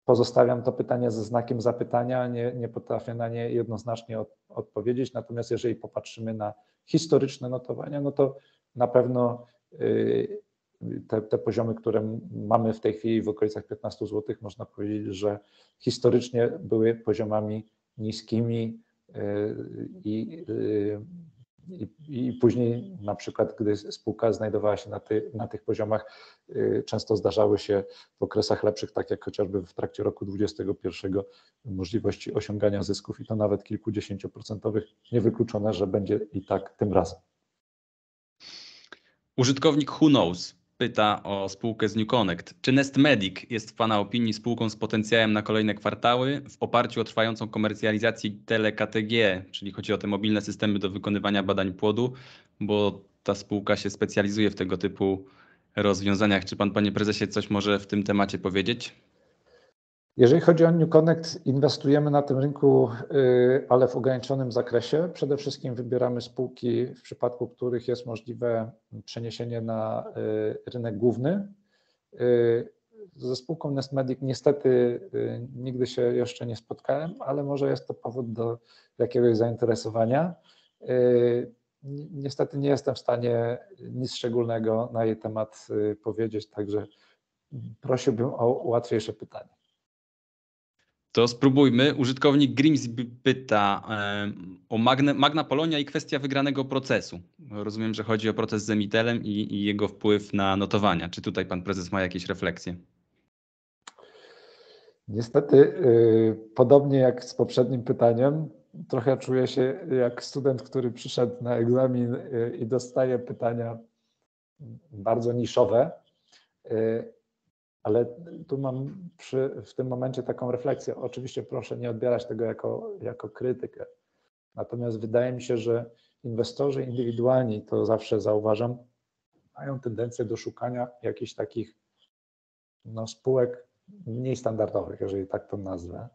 Pozostawiam to pytanie ze znakiem zapytania, nie potrafię na nie jednoznacznie odpowiedzieć, natomiast jeżeli popatrzymy na historyczne notowania, no to na pewno te poziomy, które mamy w tej chwili w okolicach 15 zł, można powiedzieć, że historycznie były poziomami niskimi i później na przykład, gdy spółka znajdowała się na tych poziomach, często zdarzały się w okresach lepszych, tak jak chociażby w trakcie roku 2021, możliwości osiągania zysków i to nawet kilkudziesięcioprocentowych, niewykluczone, że będzie i tak tym razem. Użytkownik Who Knows pyta o spółkę z NewConnect. Czy NestMedic jest w Pana opinii spółką z potencjałem na kolejne kwartały w oparciu o trwającą komercjalizację TeleKTG, czyli chodzi o te mobilne systemy do wykonywania badań płodu, bo ta spółka się specjalizuje w tego typu rozwiązaniach. Czy Pan, Panie Prezesie, coś może w tym temacie powiedzieć? Jeżeli chodzi o NewConnect, inwestujemy na tym rynku, ale w ograniczonym zakresie. Przede wszystkim wybieramy spółki, w przypadku których jest możliwe przeniesienie na rynek główny. Ze spółką NestMedic niestety nigdy się jeszcze nie spotkałem, ale może jest to powód do jakiegoś zainteresowania. Niestety nie jestem w stanie nic szczególnego na jej temat powiedzieć, także prosiłbym o łatwiejsze pytanie. To spróbujmy. Użytkownik Grims pyta o Magna Polonia i kwestia wygranego procesu. Rozumiem, że chodzi o proces z Emitelem i jego wpływ na notowania. Czy tutaj pan prezes ma jakieś refleksje? Niestety, podobnie jak z poprzednim pytaniem, trochę czuję się jak student, który przyszedł na egzamin i dostaje pytania bardzo niszowe, ale tu mam w tym momencie taką refleksję. Oczywiście proszę nie odbierać tego jako krytykę. Natomiast wydaje mi się, że inwestorzy indywidualni, to zawsze zauważam, mają tendencję do szukania jakichś takich spółek mniej standardowych, jeżeli tak to nazwę.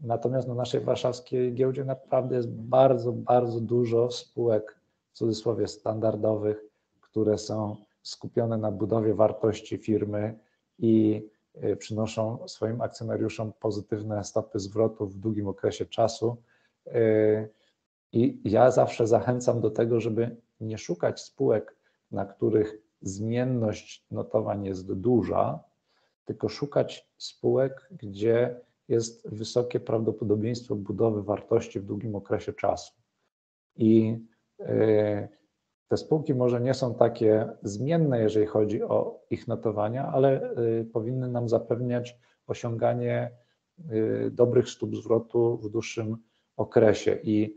Natomiast na naszej warszawskiej giełdzie naprawdę jest bardzo, bardzo dużo spółek, w cudzysłowie, standardowych, które są skupione na budowie wartości firmy i przynoszą swoim akcjonariuszom pozytywne stopy zwrotu w długim okresie czasu. I ja zawsze zachęcam do tego, żeby nie szukać spółek, na których zmienność notowań jest duża, tylko szukać spółek, gdzie jest wysokie prawdopodobieństwo budowy wartości w długim okresie czasu. I te spółki może nie są takie zmienne, jeżeli chodzi o ich notowania, ale powinny nam zapewniać osiąganie dobrych stóp zwrotu w dłuższym okresie. I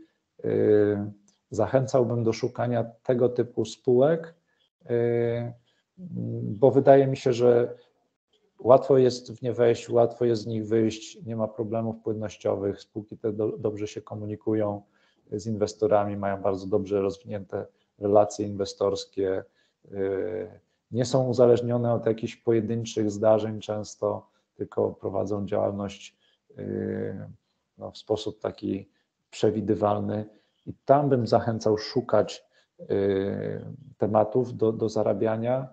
zachęcałbym do szukania tego typu spółek, bo wydaje mi się, że łatwo jest w nie wejść, łatwo jest z nich wyjść, nie ma problemów płynnościowych, spółki te dobrze się komunikują z inwestorami, mają bardzo dobrze rozwinięte relacje inwestorskie, nie są uzależnione od jakichś pojedynczych zdarzeń często, tylko prowadzą działalność w sposób taki przewidywalny i tam bym zachęcał szukać tematów do zarabiania.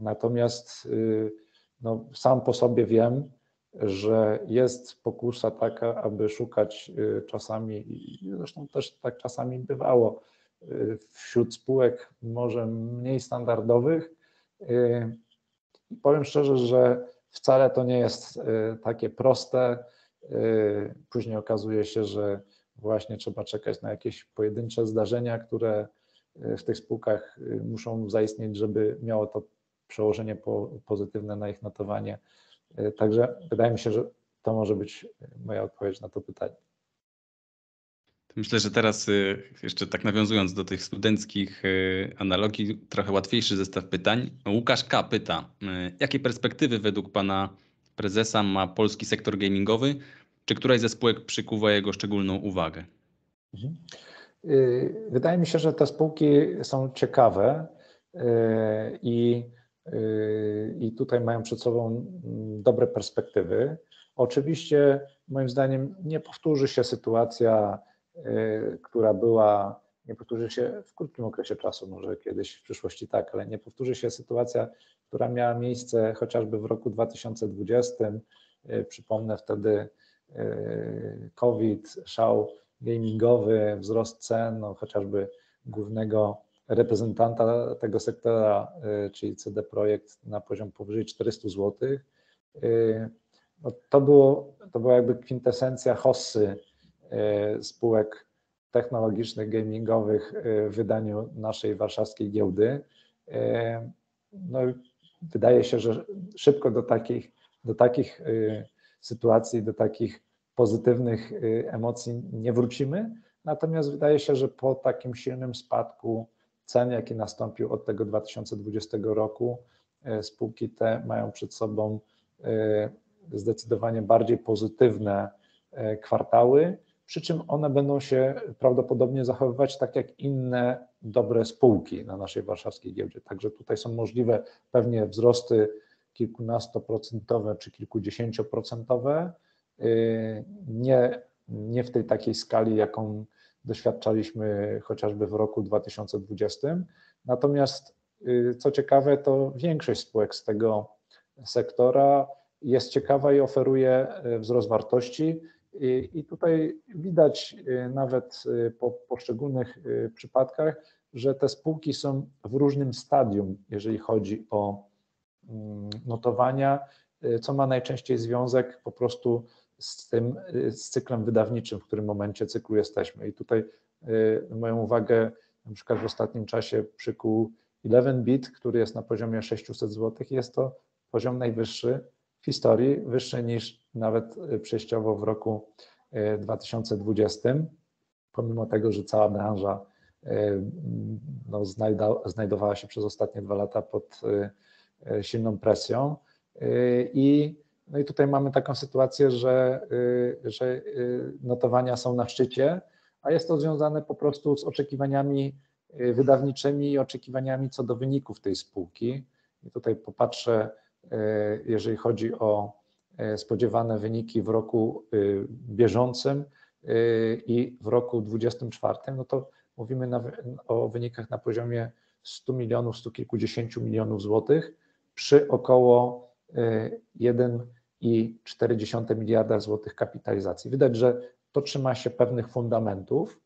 Natomiast sam po sobie wiem, że jest pokusa taka, aby szukać czasami, zresztą też tak czasami bywało, wśród spółek może mniej standardowych. Powiem szczerze, że wcale to nie jest takie proste. Później okazuje się, że właśnie trzeba czekać na jakieś pojedyncze zdarzenia, które w tych spółkach muszą zaistnieć, żeby miało to przełożenie pozytywne na ich notowanie. Także wydaje mi się, że to może być moja odpowiedź na to pytanie. Myślę, że teraz jeszcze tak nawiązując do tych studenckich analogii, trochę łatwiejszy zestaw pytań. Łukasz K. pyta, jakie perspektywy według pana prezesa ma polski sektor gamingowy? Czy któraś ze spółek przykuwa jego szczególną uwagę? Wydaje mi się, że te spółki są ciekawe. I tutaj mają przed sobą dobre perspektywy. Oczywiście moim zdaniem nie powtórzy się sytuacja, która była, nie powtórzy się w krótkim okresie czasu, może kiedyś w przyszłości tak, ale nie powtórzy się sytuacja, która miała miejsce chociażby w roku 2020. Przypomnę wtedy COVID, szał gamingowy, wzrost cen, chociażby głównego reprezentanta tego sektora, czyli CD Projekt na poziom powyżej 400 zł. To była jakby kwintesencja hossy spółek technologicznych, gamingowych w wydaniu naszej warszawskiej giełdy. Wydaje się, że szybko do takich sytuacji, do takich pozytywnych emocji nie wrócimy, natomiast wydaje się, że po takim silnym spadku cen, jaki nastąpił od tego 2020 roku, spółki te mają przed sobą zdecydowanie bardziej pozytywne kwartały, przy czym one będą się prawdopodobnie zachowywać tak jak inne dobre spółki na naszej warszawskiej giełdzie. Także tutaj są możliwe pewnie wzrosty kilkunastoprocentowe czy kilkudziesięcioprocentowe, nie w tej takiej skali, jaką doświadczaliśmy chociażby w roku 2020. Natomiast co ciekawe, to większość spółek z tego sektora jest ciekawa i oferuje wzrost wartości. I tutaj widać nawet po poszczególnych przypadkach, że te spółki są w różnym stadium, jeżeli chodzi o notowania, co ma najczęściej związek po prostu z tym, z cyklem wydawniczym, w którym momencie cyklu jesteśmy. I tutaj moją uwagę na przykład w ostatnim czasie przykuł Eleven Bit, który jest na poziomie 600 zł. Jest to poziom najwyższy w historii, wyższy niż nawet przejściowo w roku 2020, pomimo tego, że cała branża no, znajdowała się przez ostatnie 2 lata pod silną presją. No i tutaj mamy taką sytuację, że notowania są na szczycie, a jest to związane po prostu z oczekiwaniami wydawniczymi i oczekiwaniami co do wyników tej spółki. I tutaj popatrzę, jeżeli chodzi o spodziewane wyniki w roku bieżącym i w roku 2024, no to mówimy o wynikach na poziomie 100 milionów, 100 kilkudziesięciu milionów złotych przy około 1,4 miliarda złotych kapitalizacji. Widać, że to trzyma się pewnych fundamentów.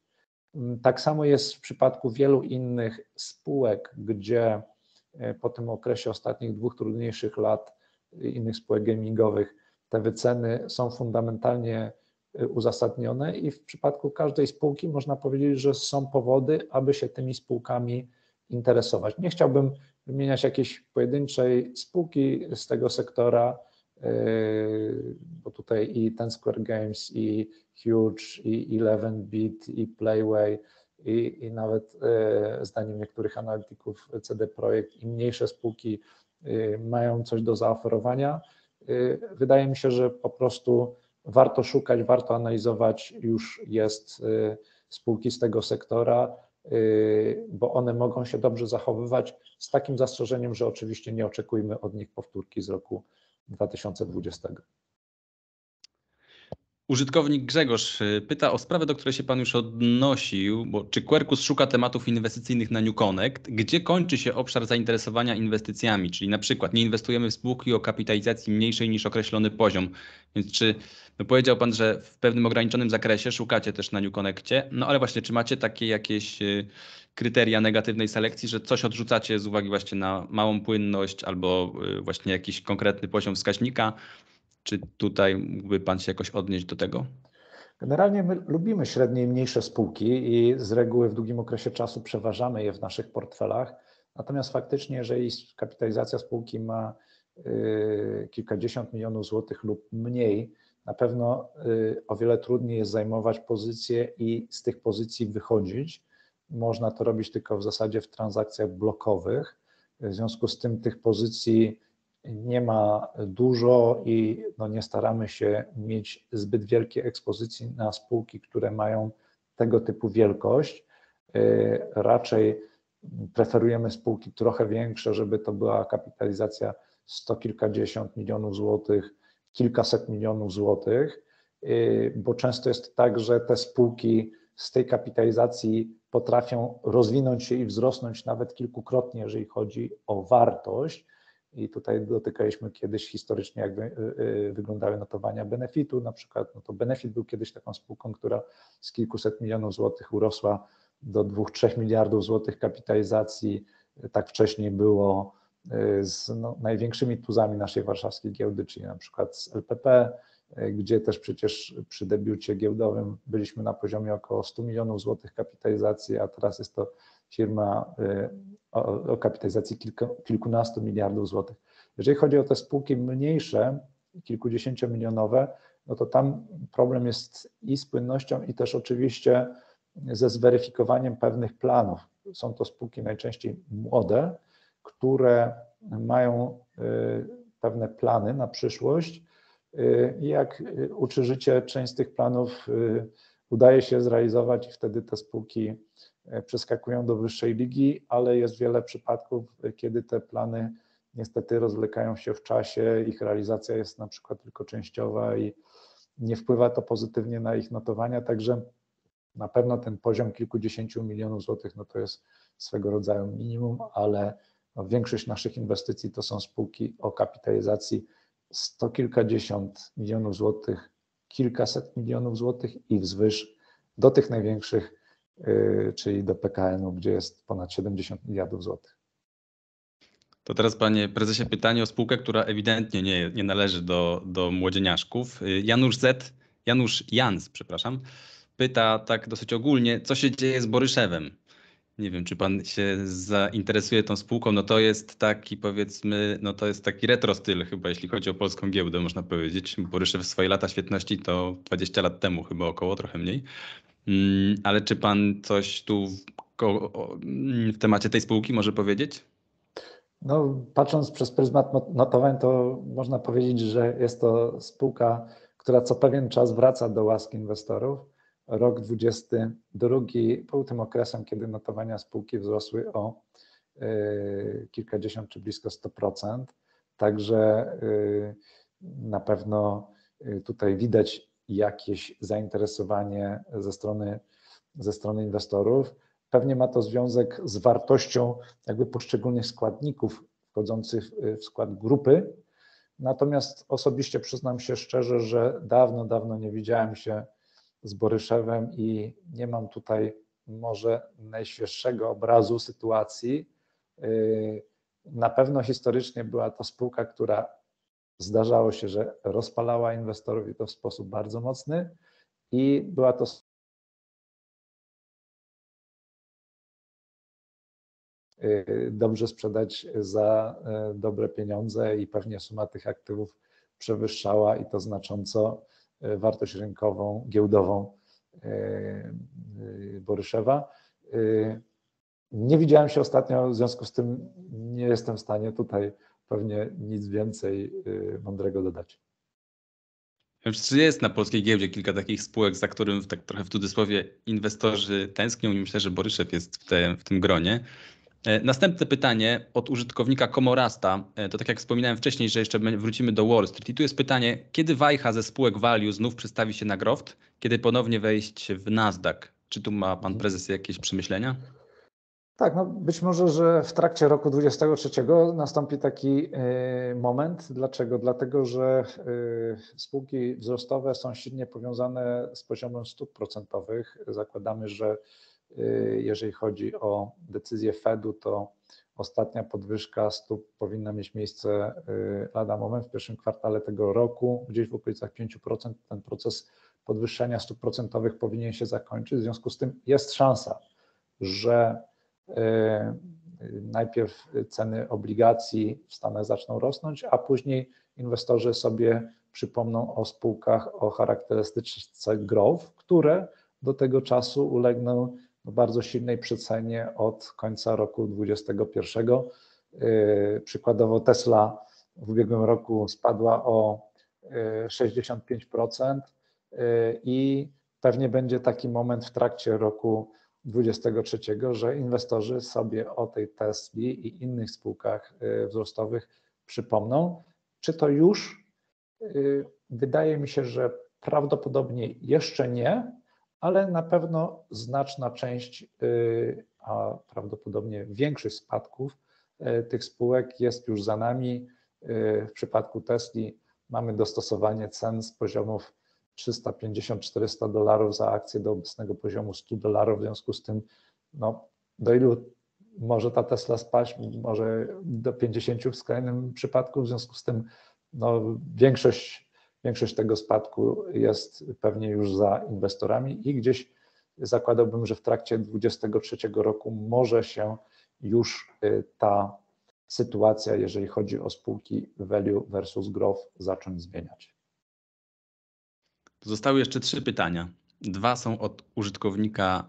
Tak samo jest w przypadku wielu innych spółek, gdzie po tym okresie ostatnich 2 trudniejszych lat innych spółek gamingowych te wyceny są fundamentalnie uzasadnione i w przypadku każdej spółki można powiedzieć, że są powody, aby się tymi spółkami interesować. Nie chciałbym wymieniać jakiejś pojedynczej spółki z tego sektora, bo tutaj i Ten Square Games, i Huge, i Eleven Bit, i Playway, i nawet zdaniem niektórych analityków CD Projekt i mniejsze spółki mają coś do zaoferowania. Wydaje mi się, że po prostu warto szukać, warto analizować, już jest spółki z tego sektora, bo one mogą się dobrze zachowywać z takim zastrzeżeniem, że oczywiście nie oczekujmy od nich powtórki z roku 2020. Użytkownik Grzegorz pyta o sprawę, do której się Pan już odnosił, bo czy Quercus szuka tematów inwestycyjnych na NewConnect? Gdzie kończy się obszar zainteresowania inwestycjami? Czyli na przykład nie inwestujemy w spółki o kapitalizacji mniejszej niż określony poziom. Więc czy, no powiedział Pan, że w pewnym ograniczonym zakresie szukacie też na NewConnectie, no ale właśnie czy macie takie jakieś kryteria negatywnej selekcji, że coś odrzucacie z uwagi właśnie na małą płynność albo właśnie jakiś konkretny poziom wskaźnika? Czy tutaj mógłby Pan się jakoś odnieść do tego? Generalnie my lubimy średnie i mniejsze spółki i z reguły w długim okresie czasu przeważamy je w naszych portfelach. Natomiast faktycznie, jeżeli kapitalizacja spółki ma kilkadziesiąt milionów złotych lub mniej, na pewno o wiele trudniej jest zajmować pozycje i z tych pozycji wychodzić. Można to robić tylko w zasadzie w transakcjach blokowych. W związku z tym tych pozycji nie ma dużo i no nie staramy się mieć zbyt wielkiej ekspozycji na spółki, które mają tego typu wielkość. Raczej preferujemy spółki trochę większe, żeby to była kapitalizacja 100 kilkadziesiąt milionów złotych, kilkaset milionów złotych, bo często jest tak, że te spółki z tej kapitalizacji potrafią rozwinąć się i wzrosnąć nawet kilkukrotnie, jeżeli chodzi o wartość. I tutaj dotykaliśmy kiedyś historycznie, jak wyglądały notowania Benefitu, na przykład no to Benefit był kiedyś taką spółką, która z kilkuset milionów złotych urosła do 2-3 miliardów złotych kapitalizacji. Tak wcześniej było z największymi tuzami naszej warszawskiej giełdy, czyli na przykład z LPP, gdzie też przecież przy debiucie giełdowym byliśmy na poziomie około 100 milionów złotych kapitalizacji, a teraz jest to firma o kapitalizacji kilkunastu miliardów złotych. Jeżeli chodzi o te spółki mniejsze, kilkudziesięciomilionowe, no to tam problem jest i z płynnością, i też oczywiście ze zweryfikowaniem pewnych planów. Są to spółki najczęściej młode, które mają pewne plany na przyszłość. Jak uczy życie, część z tych planów udaje się zrealizować i wtedy te spółki przeskakują do wyższej ligi, ale jest wiele przypadków, kiedy te plany niestety rozwlekają się w czasie, ich realizacja jest na przykład tylko częściowa i nie wpływa to pozytywnie na ich notowania, także na pewno ten poziom kilkudziesięciu milionów złotych no to jest swego rodzaju minimum, ale większość naszych inwestycji to są spółki o kapitalizacji 100 kilkadziesiąt milionów złotych, kilkaset milionów złotych i wzwyż do tych największych, czyli do PKN-u, gdzie jest ponad 70 miliardów złotych. To teraz, panie prezesie, pytanie o spółkę, która ewidentnie nie należy do młodzieniaszków. Janusz Jans pyta tak dosyć ogólnie, co się dzieje z Boryszewem. Nie wiem, czy pan się zainteresuje tą spółką. No to jest taki, powiedzmy, no to jest taki retro styl chyba, jeśli chodzi o polską giełdę, można powiedzieć. Boryszew w swoje lata świetności to 20 lat temu chyba około, trochę mniej. Ale czy pan coś tu w temacie tej spółki może powiedzieć? No, patrząc przez pryzmat notowań, to można powiedzieć, że jest to spółka, która co pewien czas wraca do łask inwestorów. Rok 2022 był tym okresem, kiedy notowania spółki wzrosły o kilkadziesiąt czy blisko 100%. Także na pewno tutaj widać jakieś zainteresowanie ze strony inwestorów. Pewnie ma to związek z wartością jakby poszczególnych składników wchodzących w skład grupy. Natomiast osobiście przyznam się szczerze, że dawno nie widziałem się z Boryszewem i nie mam tutaj może najświeższego obrazu sytuacji. Na pewno historycznie była to spółka, która zdarzało się, że rozpalała inwestorów i to w sposób bardzo mocny, i była to dobrze sprzedać za dobre pieniądze i pewnie suma tych aktywów przewyższała, i to znacząco, wartość rynkową, giełdową Boryszewa. Nie widziałem się ostatnio, w związku z tym nie jestem w stanie tutaj pewnie nic więcej mądrego dodać. Jest na polskiej giełdzie kilka takich spółek, za którym tak trochę w cudzysłowie inwestorzy tęsknią, i myślę, że Boryszew jest w tym gronie. Następne pytanie od użytkownika Komorasta. To tak jak wspominałem wcześniej, że jeszcze wrócimy do Wall Street. I tu jest pytanie, kiedy wajcha ze spółek Value znów przestawi się na groft? Kiedy ponownie wejść w Nasdaq? Czy tu ma pan prezes jakieś przemyślenia? Tak, no być może, że w trakcie roku 2023 nastąpi taki moment. Dlaczego? Dlatego, że spółki wzrostowe są silnie powiązane z poziomem stóp procentowych. Zakładamy, że jeżeli chodzi o decyzję Fedu, to ostatnia podwyżka stóp powinna mieć miejsce lada moment w pierwszym kwartale tego roku, gdzieś w okolicach 5%. Ten proces podwyższenia stóp procentowych powinien się zakończyć. W związku z tym jest szansa, że najpierw ceny obligacji w Stanach zaczną rosnąć, a później inwestorzy sobie przypomną o spółkach o charakterystyce growth, które do tego czasu ulegną bardzo silnej przecenie od końca roku 2021. Przykładowo Tesla w ubiegłym roku spadła o 65% i pewnie będzie taki moment w trakcie roku 2023, że inwestorzy sobie o tej Tesli i innych spółkach wzrostowych przypomną. Czy to już? Wydaje mi się, że prawdopodobnie jeszcze nie, ale na pewno znaczna część, a prawdopodobnie większość spadków tych spółek jest już za nami. W przypadku Tesli mamy dostosowanie cen z poziomów $350–400 za akcję do obecnego poziomu $100. W związku z tym, no, do ilu może ta Tesla spaść? Może do 50 w skrajnym przypadku. W związku z tym, no, większość tego spadku jest pewnie już za inwestorami i gdzieś zakładałbym, że w trakcie 2023 roku może się już ta sytuacja, jeżeli chodzi o spółki value versus growth, zacząć zmieniać. Zostały jeszcze 3 pytania. 2 są od użytkownika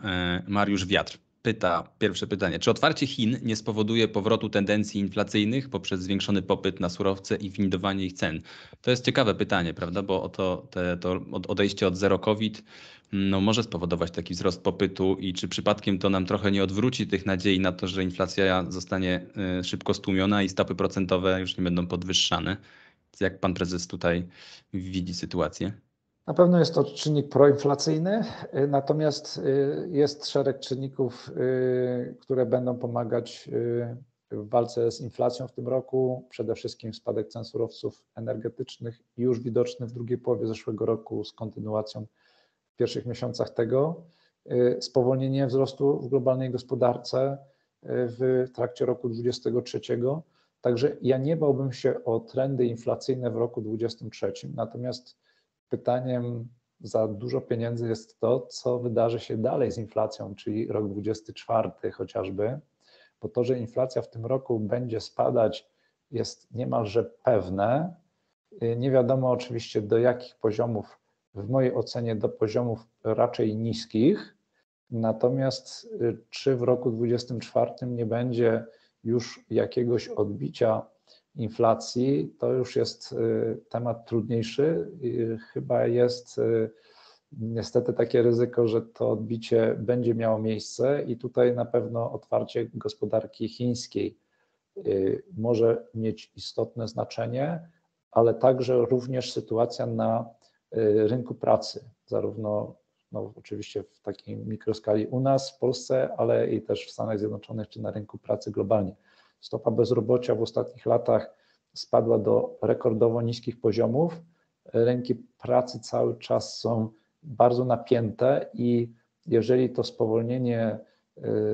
Mariusz Wiatr. Pyta, pierwsze pytanie, czy otwarcie Chin nie spowoduje powrotu tendencji inflacyjnych poprzez zwiększony popyt na surowce i windowanie ich cen? To jest ciekawe pytanie, prawda, bo to odejście od zero COVID no, może spowodować taki wzrost popytu, i czy przypadkiem to nam trochę nie odwróci tych nadziei na to, że inflacja zostanie szybko stłumiona i stopy procentowe już nie będą podwyższane? Jak pan prezes tutaj widzi sytuację? Na pewno jest to czynnik proinflacyjny, natomiast jest szereg czynników, które będą pomagać w walce z inflacją w tym roku. Przede wszystkim spadek cen surowców energetycznych, już widoczny w drugiej połowie zeszłego roku z kontynuacją w pierwszych miesiącach tego. Spowolnienie wzrostu w globalnej gospodarce w trakcie roku 2023. Także ja nie bałbym się o trendy inflacyjne w roku 2023, natomiast pytaniem za dużo pieniędzy jest to, co wydarzy się dalej z inflacją, czyli rok 2024 chociażby, bo to, że inflacja w tym roku będzie spadać, jest niemalże pewne. Nie wiadomo oczywiście do jakich poziomów, w mojej ocenie do poziomów raczej niskich, natomiast czy w roku 2024 nie będzie już jakiegoś odbicia inflacji, to już jest temat trudniejszy. Chyba jest niestety takie ryzyko, że to odbicie będzie miało miejsce i tutaj na pewno otwarcie gospodarki chińskiej może mieć istotne znaczenie, ale także również sytuacja na rynku pracy, zarówno oczywiście w takiej mikroskali u nas w Polsce, ale i też w Stanach Zjednoczonych czy na rynku pracy globalnie. Stopa bezrobocia w ostatnich latach spadła do rekordowo niskich poziomów. Rynki pracy cały czas są bardzo napięte i jeżeli to spowolnienie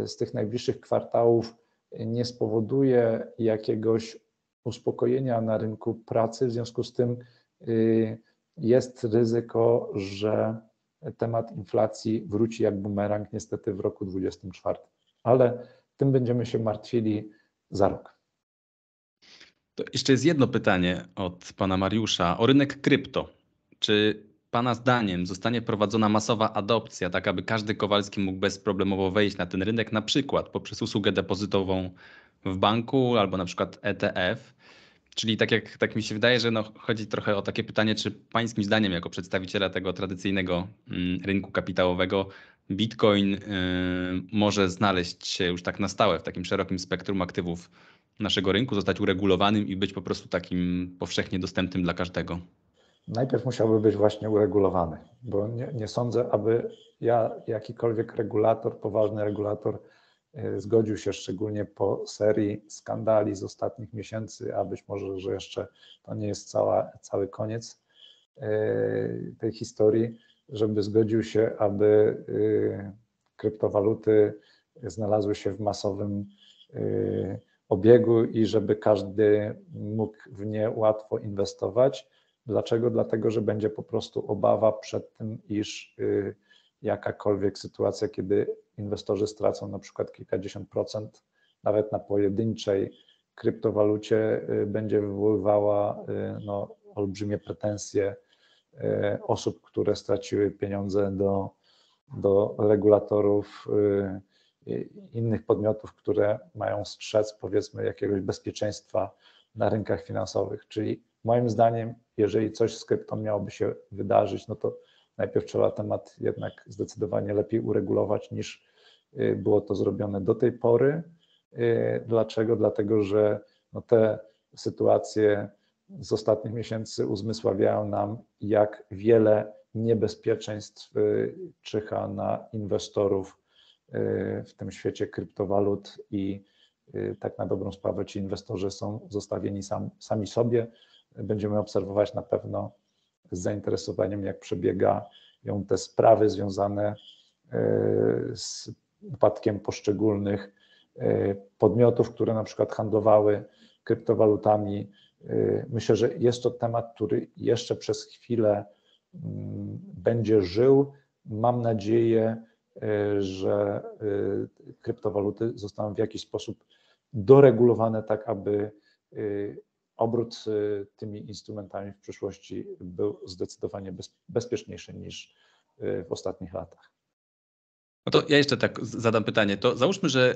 z tych najbliższych kwartałów nie spowoduje jakiegoś uspokojenia na rynku pracy, w związku z tym jest ryzyko, że temat inflacji wróci jak bumerang niestety w roku 2024, ale tym będziemy się martwili za rok. To jeszcze jest jedno pytanie od pana Mariusza o rynek krypto. Czy pana zdaniem zostanie prowadzona masowa adopcja, tak aby każdy Kowalski mógł bezproblemowo wejść na ten rynek, na przykład poprzez usługę depozytową w banku albo na przykład ETF? Czyli tak mi się wydaje, że chodzi trochę o takie pytanie, czy pańskim zdaniem jako przedstawiciela tego tradycyjnego rynku kapitałowego Bitcoin może znaleźć się już tak na stałe w takim szerokim spektrum aktywów naszego rynku, zostać uregulowanym i być po prostu takim powszechnie dostępnym dla każdego? Najpierw musiałby być właśnie uregulowany, bo nie sądzę, aby jakikolwiek regulator, poważny regulator zgodził się, szczególnie po serii skandali z ostatnich miesięcy, a być może, że jeszcze to nie jest cały koniec tej historii, żeby zgodził się, aby kryptowaluty znalazły się w masowym obiegu i żeby każdy mógł w nie łatwo inwestować. Dlaczego? Dlatego, że będzie po prostu obawa przed tym, iż jakakolwiek sytuacja, kiedy inwestorzy stracą na przykład kilkadziesiąt procent, nawet na pojedynczej kryptowalucie, będzie wywoływała olbrzymie pretensje osób, które straciły pieniądze do regulatorów, innych podmiotów, które mają strzec, powiedzmy, jakiegoś bezpieczeństwa na rynkach finansowych. Czyli moim zdaniem, jeżeli coś z kryptą miałoby się wydarzyć, no to najpierw trzeba temat jednak zdecydowanie lepiej uregulować, niż było to zrobione do tej pory. Dlaczego? Dlatego, że te sytuacje z ostatnich miesięcy uzmysławiają nam, jak wiele niebezpieczeństw czyha na inwestorów w tym świecie kryptowalut i tak na dobrą sprawę ci inwestorzy są zostawieni sami sobie. Będziemy obserwować na pewno z zainteresowaniem, jak przebiegają te sprawy związane z upadkiem poszczególnych podmiotów, które na przykład handlowały kryptowalutami. Myślę, że jest to temat, który jeszcze przez chwilę będzie żył. Mam nadzieję, że kryptowaluty zostaną w jakiś sposób doregulowane, tak aby obrót tymi instrumentami w przyszłości był zdecydowanie bezpieczniejszy niż w ostatnich latach. No to ja jeszcze tak zadam pytanie. To załóżmy, że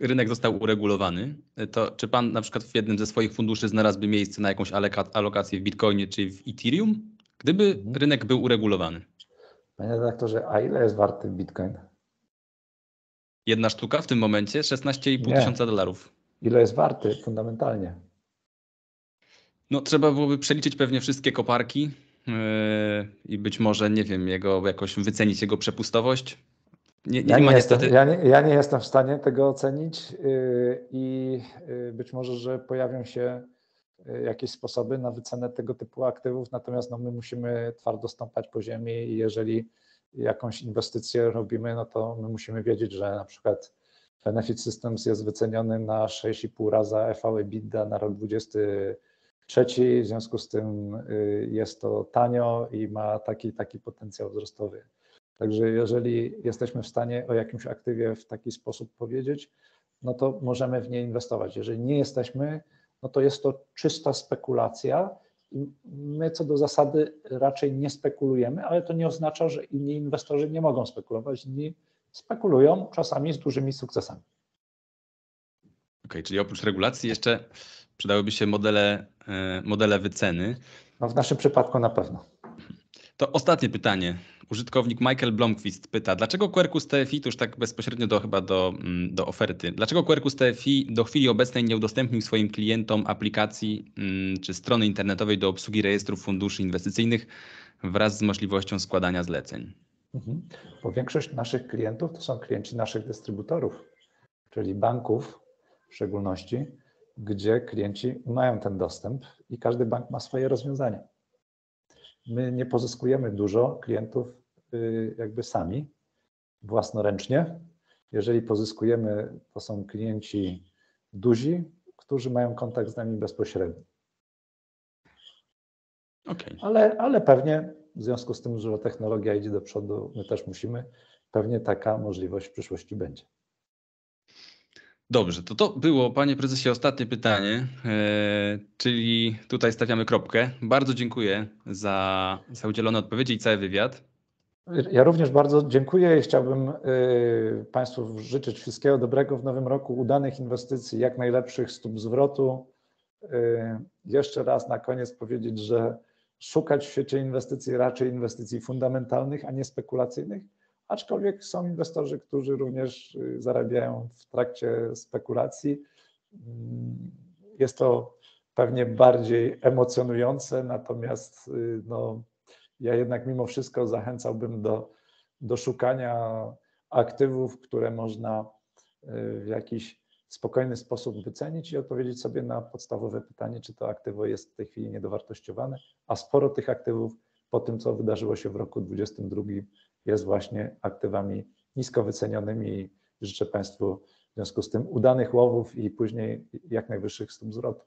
rynek został uregulowany. To czy pan na przykład w jednym ze swoich funduszy znalazłby miejsce na jakąś alokację w Bitcoinie czy w Ethereum, gdyby rynek był uregulowany? Panie redaktorze, a ile jest warty Bitcoin? Jedna sztuka w tym momencie $16,500. Ile jest warty fundamentalnie? No trzeba byłoby przeliczyć pewnie wszystkie koparki i być może, nie wiem, jakoś wycenić jego przepustowość. Ja nie jestem w stanie tego ocenić i być może, że pojawią się jakieś sposoby na wycenę tego typu aktywów, natomiast my musimy twardo stąpać po ziemi i jeżeli jakąś inwestycję robimy, no to my musimy wiedzieć, że na przykład Benefit Systems jest wyceniony na 6,5 razy EV/EBITDA na rok 2023, w związku z tym jest to tanio i ma taki potencjał wzrostowy. Także jeżeli jesteśmy w stanie o jakimś aktywie w taki sposób powiedzieć, no to możemy w nie inwestować. Jeżeli nie jesteśmy, no to jest to czysta spekulacja i my co do zasady raczej nie spekulujemy, ale to nie oznacza, że inni inwestorzy nie mogą spekulować, inni spekulują czasami z dużymi sukcesami. Okej, czyli oprócz regulacji jeszcze przydałyby się modele wyceny. No w naszym przypadku na pewno. To ostatnie pytanie. Użytkownik Michael Blomquist pyta, dlaczego Quercus TFI, to już tak bezpośrednio do oferty, dlaczego Quercus TFI do chwili obecnej nie udostępnił swoim klientom aplikacji czy strony internetowej do obsługi rejestrów funduszy inwestycyjnych wraz z możliwością składania zleceń? Bo większość naszych klientów to są klienci naszych dystrybutorów, czyli banków w szczególności, gdzie klienci mają ten dostęp i każdy bank ma swoje rozwiązanie. My nie pozyskujemy dużo klientów jakby sami, własnoręcznie. Jeżeli pozyskujemy, to są klienci duzi, którzy mają kontakt z nami bezpośredni. Okay. Ale pewnie w związku z tym, że technologia idzie do przodu, my też musimy, pewnie taka możliwość w przyszłości będzie. Dobrze, to było, panie prezesie, ostatnie pytanie, czyli tutaj stawiamy kropkę. Bardzo dziękuję za udzielone odpowiedzi i cały wywiad. Ja również bardzo dziękuję i chciałbym Państwu życzyć wszystkiego dobrego w nowym roku, udanych inwestycji, jak najlepszych stóp zwrotu. Jeszcze raz na koniec powiedzieć, że szukać w świecie inwestycji raczej inwestycji fundamentalnych, a nie spekulacyjnych. Aczkolwiek są inwestorzy, którzy również zarabiają w trakcie spekulacji. Jest to pewnie bardziej emocjonujące, natomiast no, ja jednak mimo wszystko zachęcałbym do szukania aktywów, które można w jakiś spokojny sposób wycenić i odpowiedzieć sobie na podstawowe pytanie, czy to aktywo jest w tej chwili niedowartościowane, a sporo tych aktywów po tym, co wydarzyło się w roku 2022, jest właśnie aktywami nisko wycenionymi. Życzę Państwu w związku z tym udanych łowów i później jak najwyższych stóp zwrotu.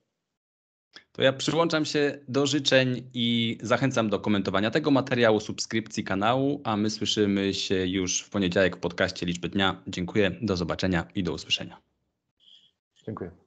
To ja przyłączam się do życzeń i zachęcam do komentowania tego materiału, subskrypcji kanału, a my słyszymy się już w poniedziałek w podcaście Liczby Dnia. Dziękuję, do zobaczenia i do usłyszenia. Dziękuję.